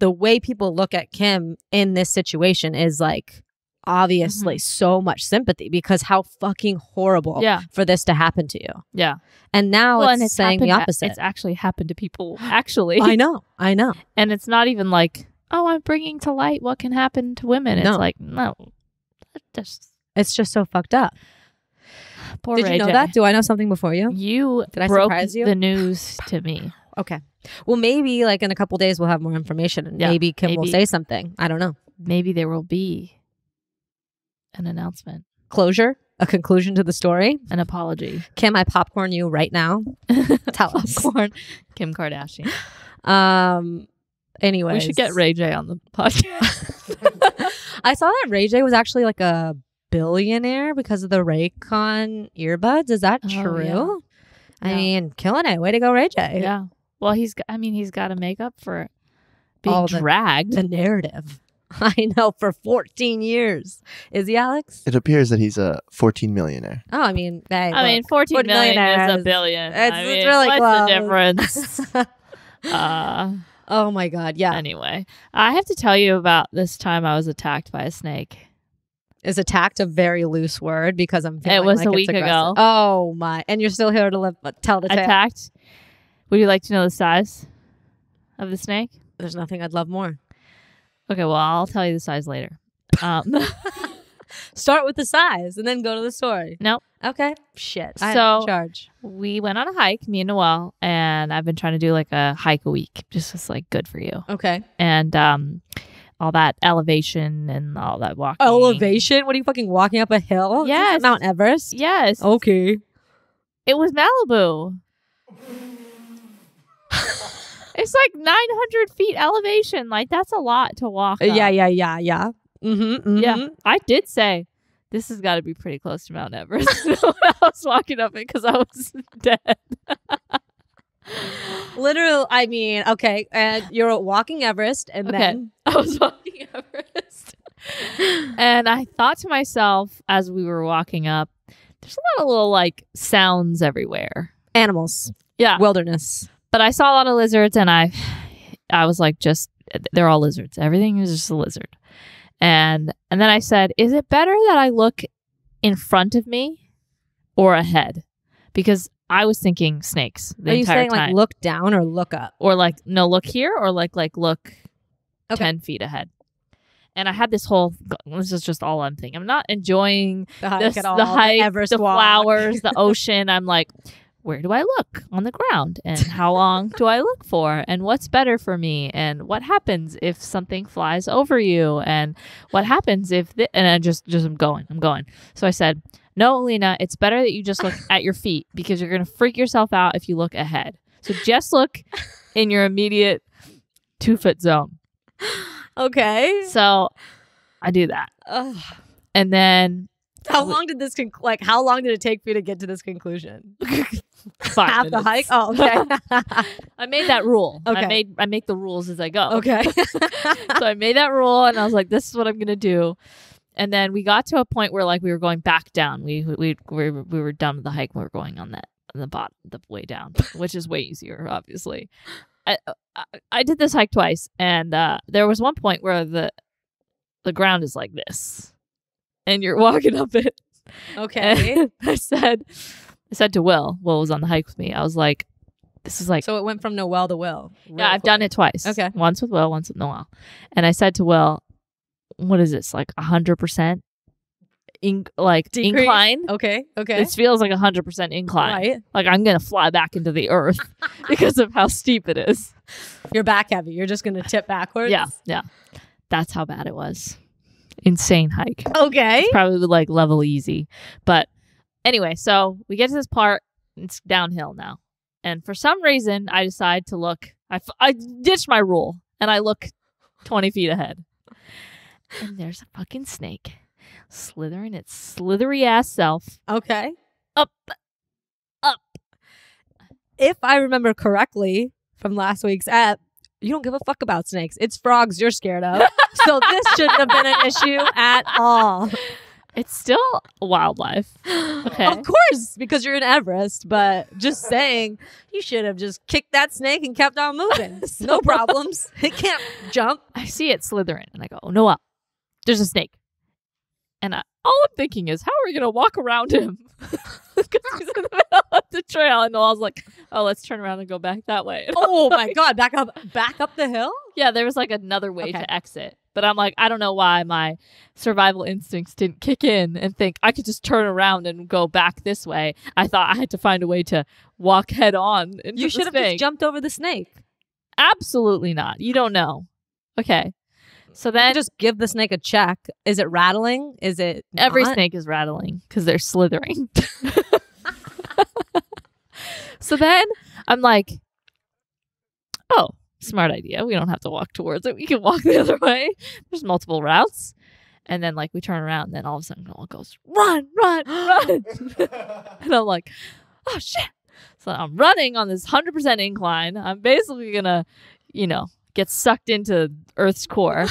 the way people look at Kim in this situation is like obviously mm-hmm. so much sympathy, because how fucking horrible yeah. for this to happen to you. Yeah, and now well, it's, and it's saying the opposite. It's actually happened to people. Actually, I know, I know, and it's not even like, oh, I'm bringing to light what can happen to women. It's no. like no, just. It's just so fucked up. Poor Did Ray you know J. that? Do I know something before you? You Did I broke surprise you? the news to me. Okay. Well, maybe like in a couple days we'll have more information, and yeah, maybe Kim maybe, will say something. I don't know. Maybe there will be an announcement. Closure? A conclusion to the story? An apology. Kim, I popcorn you right now. Tell us. Popcorn Kim Kardashian. Um... Anyways. We should get Ray J on the podcast. I saw that Ray J was actually like a billionaire because of the Raycon earbuds. Is that oh, true? Yeah. I yeah. mean, killing it. Way to go, Ray J. Yeah. Well, he's, I mean, he's got to make up for being All dragged. The, the narrative. I know, for fourteen years. Is he, Alex? It appears that he's a fourteen millionaire. Oh, I mean, hey, I look, mean, fourteen million is a billion. It's, I mean, it's really what's close. the difference? uh, oh my God. Yeah. Anyway, I have to tell you about this time I was attacked by a snake. Is attacked a very loose word because I'm feeling it was like a week it's ago. Oh my! And you're still here to live, tell the tale. Attacked. Would you like to know the size of the snake? There's nothing I'd love more. Okay, well I'll tell you the size later. Um, Start with the size and then go to the story. Nope. Okay. Shit. So I charge. We went on a hike, me and Noelle, and I've been trying to do like a hike a week. Just was like good for you. Okay. And um. all that elevation and all that walking. Elevation? What are you fucking walking up a hill? Yes. Mount Everest? Yes. Okay. It was Malibu. It's like nine hundred feet elevation. Like, that's a lot to walk up. Yeah, yeah, yeah, yeah. Mm-hmm, mm-hmm. Yeah. I did say, this has got to be pretty close to Mount Everest when I was walking up it because I was dead. Literally, I mean, okay, and you're walking Everest, and okay. then I was walking Everest, and I thought to myself as we were walking up, there's a lot of little like sounds everywhere, animals, yeah, wilderness. But I saw a lot of lizards, and I, I was like, just they're all lizards. Everything is just a lizard, and and then I said, is it better that I look in front of me or ahead, because I was thinking snakes the Are you entire saying, time. Like, look down or look up? Or like, no, look here, or like, like look okay. ten feet ahead. And I had this whole, this is just all I'm thinking. I'm not enjoying the hike, this, at all, the, hike the, the flowers, the ocean. I'm like, where do I look on the ground? And how long do I look for? And what's better for me? And what happens if something flies over you? And what happens if, th and I just, just, I'm going, I'm going. So I said, no, Alina, it's better that you just look at your feet because you're going to freak yourself out if you look ahead. So just look in your immediate two-foot zone. Okay. So I do that. Ugh. And then How long did this conc- like? How long did it take for you to get to this conclusion? Five Half minutes. The hike. Oh, okay. I made that rule. Okay. I made I make the rules as I go. Okay. So I made that rule, and I was like, "This is what I'm gonna do." And then we got to a point where like we were going back down. We we we, we were done with the hike. We were going on that on the bottom, the way down, which is way easier, obviously. I I, I did this hike twice, and uh, there was one point where the the ground is like this. And you're walking up it. Okay. And I said, I said to Will, Will was on the hike with me. I was like, this is like. So it went from Noel to Will. Yeah, I've quick. done it twice. Okay. Once with Will, once with Noel. And I said to Will, what is this? Like one hundred percent in- like Decrease. incline? Okay. Okay. This feels like one hundred percent incline. Right. Like I'm going to fly back into the earth because of how steep it is. You're back heavy. You're just going to tip backwards. Yeah. Yeah. That's how bad it was. Insane hike. Okay. It's probably like level easy. But anyway, so we get to this part. It's downhill now. And for some reason, I decide to look. I, f- I ditched my rule and I look twenty feet ahead. And there's a fucking snake slithering its slithery ass self. Okay. Up. Up. If I remember correctly from last week's app, you don't give a fuck about snakes. It's frogs you're scared of. So this shouldn't have been an issue at all. It's still wildlife. Okay. Of course, because you're in Everest, but just saying, you should have just kicked that snake and kept on moving. So no problems. It can't jump. I see it slithering and I go, oh, Noah, there's a snake. And I, all I'm thinking is, how are we going to walk around him? Because he's in the middle of the trail. And Noel's like, oh, let's turn around and go back that way. And oh, like, my God. Back up back up the hill? Yeah, there was like another way okay. to exit. But I'm like, I don't know why my survival instincts didn't kick in and think I could just turn around and go back this way. I thought I had to find a way to walk head on into the snake. You should have just jumped over the snake. Absolutely not. You don't know. Okay. So then just give the snake a check. Is it rattling? Is it not? Every snake is rattling because they're slithering. So then I'm like, oh, smart idea. We don't have to walk towards it. We can walk the other way. There's multiple routes. And then like we turn around and then all of a sudden Noel goes, run, run, run. And I'm like, oh, shit. So I'm running on this one hundred percent incline. I'm basically going to, you know, gets sucked into Earth's core.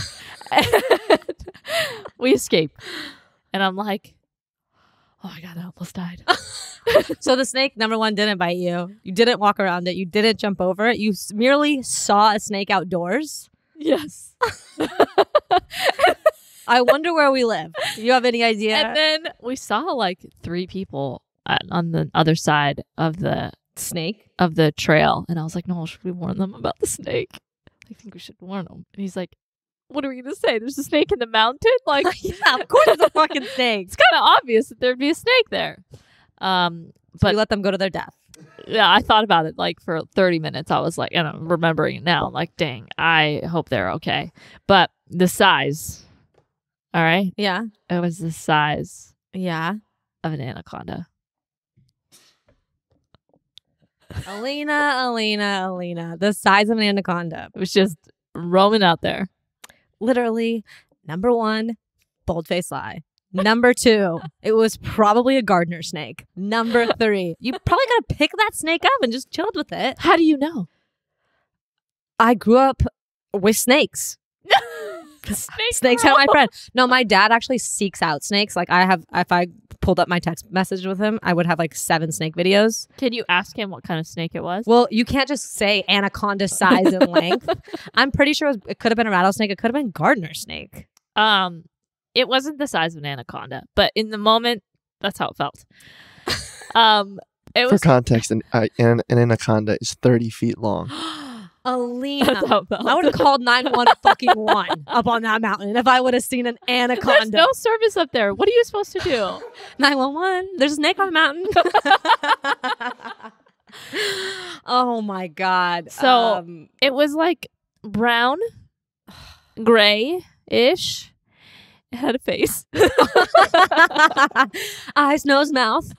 We escape. And I'm like, oh my God, I almost died. So the snake, number one, didn't bite you. You didn't walk around it. You didn't jump over it. You merely saw a snake outdoors. Yes. I wonder where we live. Do you have any idea? And then we saw like three people at, on the other side of the snake, of the trail. And I was like, no, should we warn them about the snake? I think we should warn him. And he's like, what are we going to say? There's a snake in the mountain? Like, yeah, of course it's a fucking snake. It's kind of obvious that there'd be a snake there. Um, but so you let them go to their death. Yeah, I thought about it like for thirty minutes. I was like, and I'm remembering it now. I'm like, dang, I hope they're okay. But the size, all right? Yeah. It was the size yeah, of an anaconda. Alina, Alina, Alina. The size of an anaconda. It was just roaming out there. Literally, number one, bold-faced lie. Number two, it was probably a gardener snake. Number three, you probably got to pick that snake up and just chilled with it. How do you know? I grew up with snakes. Snake snakes out my friend. No, my dad actually seeks out snakes. Like I have, if I pulled up my text message with him, I would have like seven snake videos. Did you ask him what kind of snake it was? Well, you can't just say anaconda size and length. I'm pretty sure it, was, it could have been a rattlesnake. It could have been gardener snake. Um, it wasn't the size of an anaconda, but in the moment, that's how it felt. Um, it was- for context, an, uh, an, an anaconda is thirty feet long. Alina, I would have called nine one one up on that mountain if I would have seen an anaconda. There's no service up there. What are you supposed to do? nine one one. There's a snake on the mountain. Oh my God. So um, it was like brown, gray-ish. It had a face. Eyes, nose, mouth.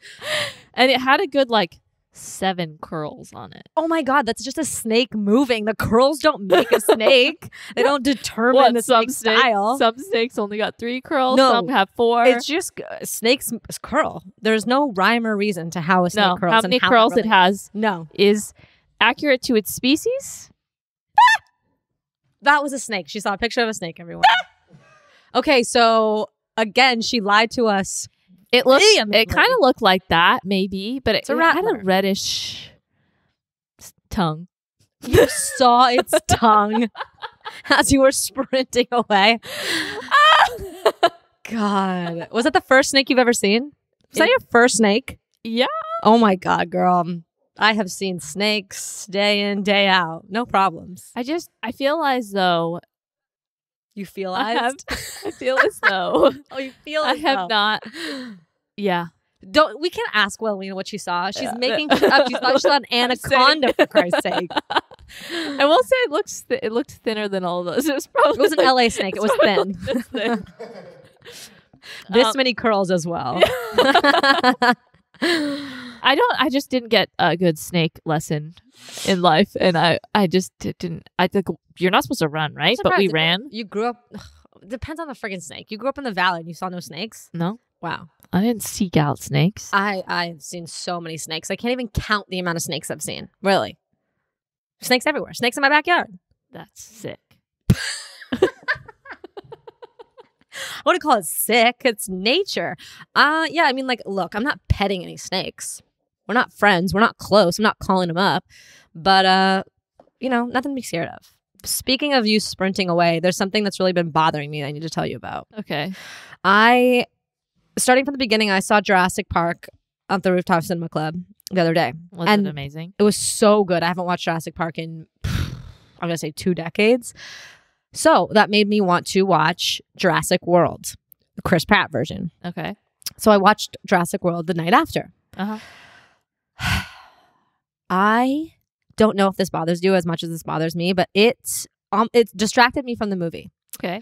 And it had a good like seven curls on it. Oh my God, that's just a snake moving. The curls don't make a snake. They don't determine what, the snake snake, style. Some snakes only got three curls. No, some have four. It's just uh, snakes curl. There's no rhyme or reason to how a snake no, curls. How many and how curls it, really it has no. is accurate to its species. Ah! That was a snake. She saw a picture of a snake, everyone. Ah! Okay, so again, she lied to us. It looked, it kind of looked like that, maybe, but it, it had a reddish tongue. You saw its tongue as you were sprinting away. Ah! God. Was that the first snake you've ever seen? Was it, that your first snake? Yeah. Oh my God, girl. I have seen snakes day in, day out. No problems. I just, I feel as though... You feel I, have, I feel as though. Oh, you feel as I have though. Not. Yeah. Don't we can ask Wellina what she saw. She's yeah. making shit up. She thought she saw an anaconda for Christ's sake. I will say it looks th it looked thinner than all of those. It was probably It was like, an L A snake. It was thin. thin. This um, many curls as well. Yeah. I don't I just didn't get a good snake lesson in life, and I I just didn't I think you're not supposed to run, right? But we ran. You grew up ugh, depends on the friggin' snake. You grew up in the valley and you saw no snakes? No. Wow. I didn't seek out snakes. I I've seen so many snakes. I can't even count the amount of snakes I've seen. Really. Snakes everywhere. Snakes in my backyard. That's sick. I wouldn't call it sick. It's nature. Uh, yeah, I mean, like, look, I'm not petting any snakes. We're not friends. We're not close. I'm not calling them up. But, uh, you know, nothing to be scared of. Speaking of you sprinting away, there's something that's really been bothering me that I need to tell you about. Okay. I, starting from the beginning, I saw Jurassic Park at the Rooftop Cinema Club the other day. Wasn't it amazing? It was so good. I haven't watched Jurassic Park in, I'm going to say, two decades. So that made me want to watch Jurassic World, the Chris Pratt version. Okay. So I watched Jurassic World the night after. Uh-huh. I don't know if this bothers you as much as this bothers me, but it, um, it distracted me from the movie. Okay.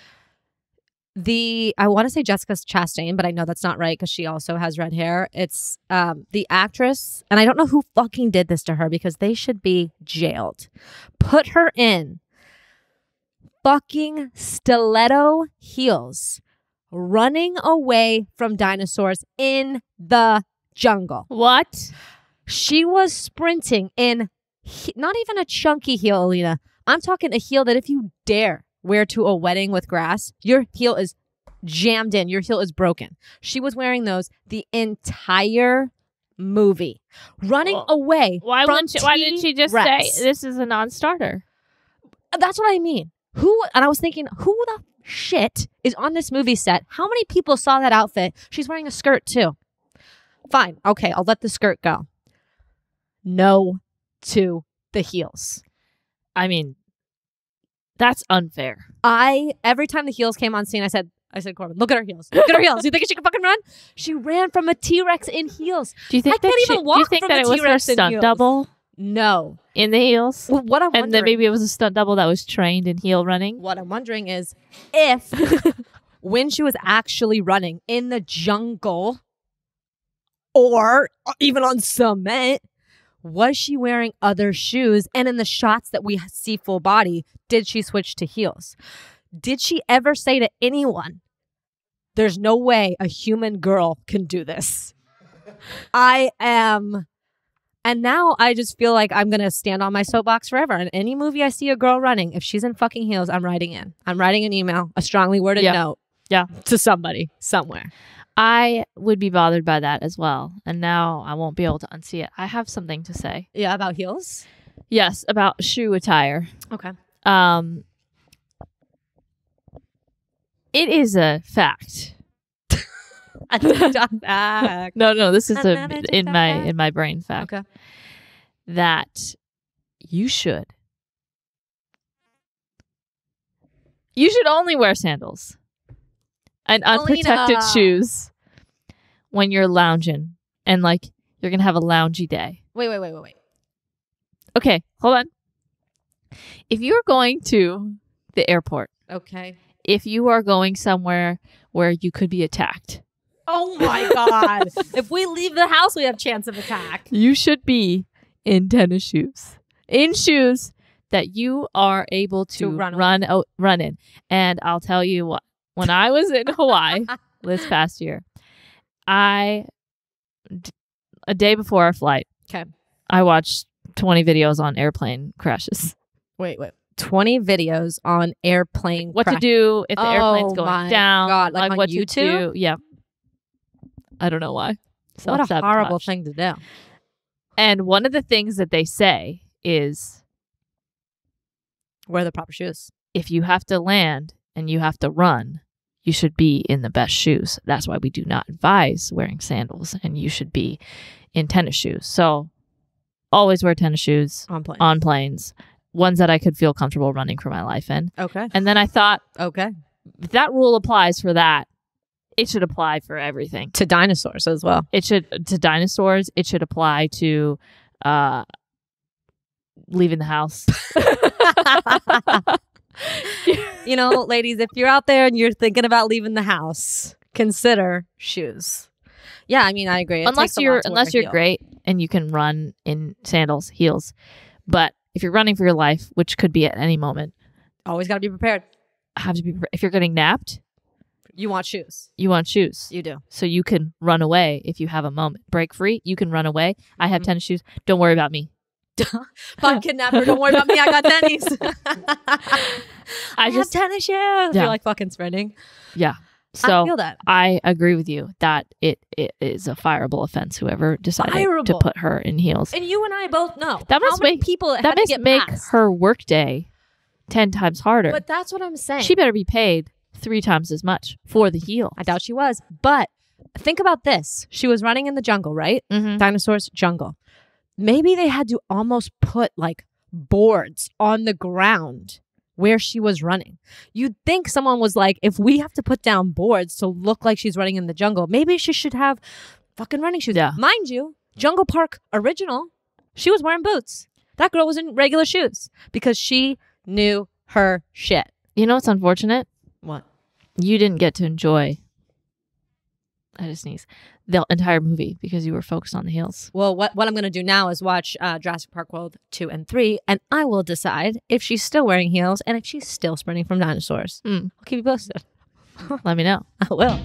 The, I want to say Jessica Chastain, but I know that's not right because she also has red hair. It's um, the actress, and I don't know who fucking did this to her because they should be jailed. Put her in. Fucking stiletto heels running away from dinosaurs in the jungle. What? She was sprinting in he not even a chunky heel, Alina. I'm talking a heel that if you dare wear to a wedding with grass, your heel is jammed in. Your heel is broken. She was wearing those the entire movie. Running well, away why from she, Why didn't she just say, this is a non-starter? That's what I mean. Who, and I was thinking, who the shit is on this movie set? How many people saw that outfit? She's wearing a skirt too. Fine. Okay, I'll let the skirt go. No to the heels. I mean, that's unfair. I, every time the heels came on scene, I said, I said, Corbin, look at her heels. Look at her heels. You think she can fucking run? She ran from a T-Rex in heels. Do you think I that can't she, even walk do you think from that a it was her stunt double? No. In the heels? Well, what I'm wondering, and then maybe it was a stunt double that was trained in heel running. What I'm wondering is if when she was actually running in the jungle or even on cement, was she wearing other shoes? And in the shots that we see full body, did she switch to heels? Did she ever say to anyone, there's no way a human girl can do this? I am... And now I just feel like I'm going to stand on my soapbox forever. And any movie I see a girl running, if she's in fucking heels, I'm writing in. I'm writing an email, a strongly worded yeah. note yeah. to somebody somewhere. I would be bothered by that as well. And now I won't be able to unsee it. I have something to say. Yeah, about heels? Yes, about shoe attire. Okay. Um, it is a fact. A TikTok fact. No, no, this is a, in my in my brain fact. Okay. That you should you should only wear sandals and unprotected Alina. shoes when you're lounging and like you're gonna have a loungy day. Wait, wait, wait, wait, wait. Okay, hold on. If you're going to the airport, okay. If you are going somewhere where you could be attacked. Oh my God. If we leave the house, we have chance of attack. You should be in tennis shoes. In shoes that you are able to, to run, run, oh, run in. And I'll tell you what. When I was in Hawaii this past year, I, a day before our flight, okay, I watched twenty videos on airplane crashes. Wait, wait. twenty videos on airplane What crash. to do if the oh airplane's going down. God, like, like on what YouTube? To do. Yeah. I don't know why. Self-sabotage. What a horrible thing to do. And one of the things that they say is wear the proper shoes. If you have to land and you have to run, you should be in the best shoes. That's why we do not advise wearing sandals, and you should be in tennis shoes. So always wear tennis shoes on planes. On planes. Ones that I could feel comfortable running for my life in. Okay. And then I thought, okay, if that rule applies for that, it should apply for everything. To dinosaurs as well. It should, to dinosaurs, it should apply to uh, leaving the house. You know, ladies, if you're out there and you're thinking about leaving the house, consider shoes. Yeah, I mean, I agree. It unless you're, unless you're heel. great and you can run in sandals, heels, but if you're running for your life, which could be at any moment, always got to be prepared. Have to be prepared. If you're getting napped, you want shoes. You want shoes. You do. So you can run away if you have a moment. Break free. You can run away. Mm-hmm. I have tennis shoes. Don't worry about me. Fun kidnapper. Don't worry about me. I got tennis. I, I just, have tennis shoes. Yeah. You're like fucking spreading. Yeah. So I feel that. I agree with you that it, it is a fireable offense. Whoever decided fireable. to put her in heels, and you and I both know that must make people that, that must get make past. her workday ten times harder. But that's what I'm saying. She better be paid three times as much for the heel. I doubt she was. But think about this: she was running in the jungle, right? Mm-hmm. Dinosaurs, jungle. Maybe they had to almost put like boards on the ground where she was running. You'd think someone was like, if we have to put down boards to look like she's running in the jungle, maybe she should have fucking running shoes. Yeah. Mind you, Jungle Park original, she was wearing boots. That girl was in regular shoes because she knew her shit. You know what's unfortunate? What? You didn't get to enjoy, I just sneeze, the entire movie because you were focused on the heels. Well, what, what I'm going to do now is watch uh, Jurassic Park World two and three, and I will decide if she's still wearing heels and if she's still sprinting from dinosaurs. Mm. I'll keep you posted. Let me know. I will.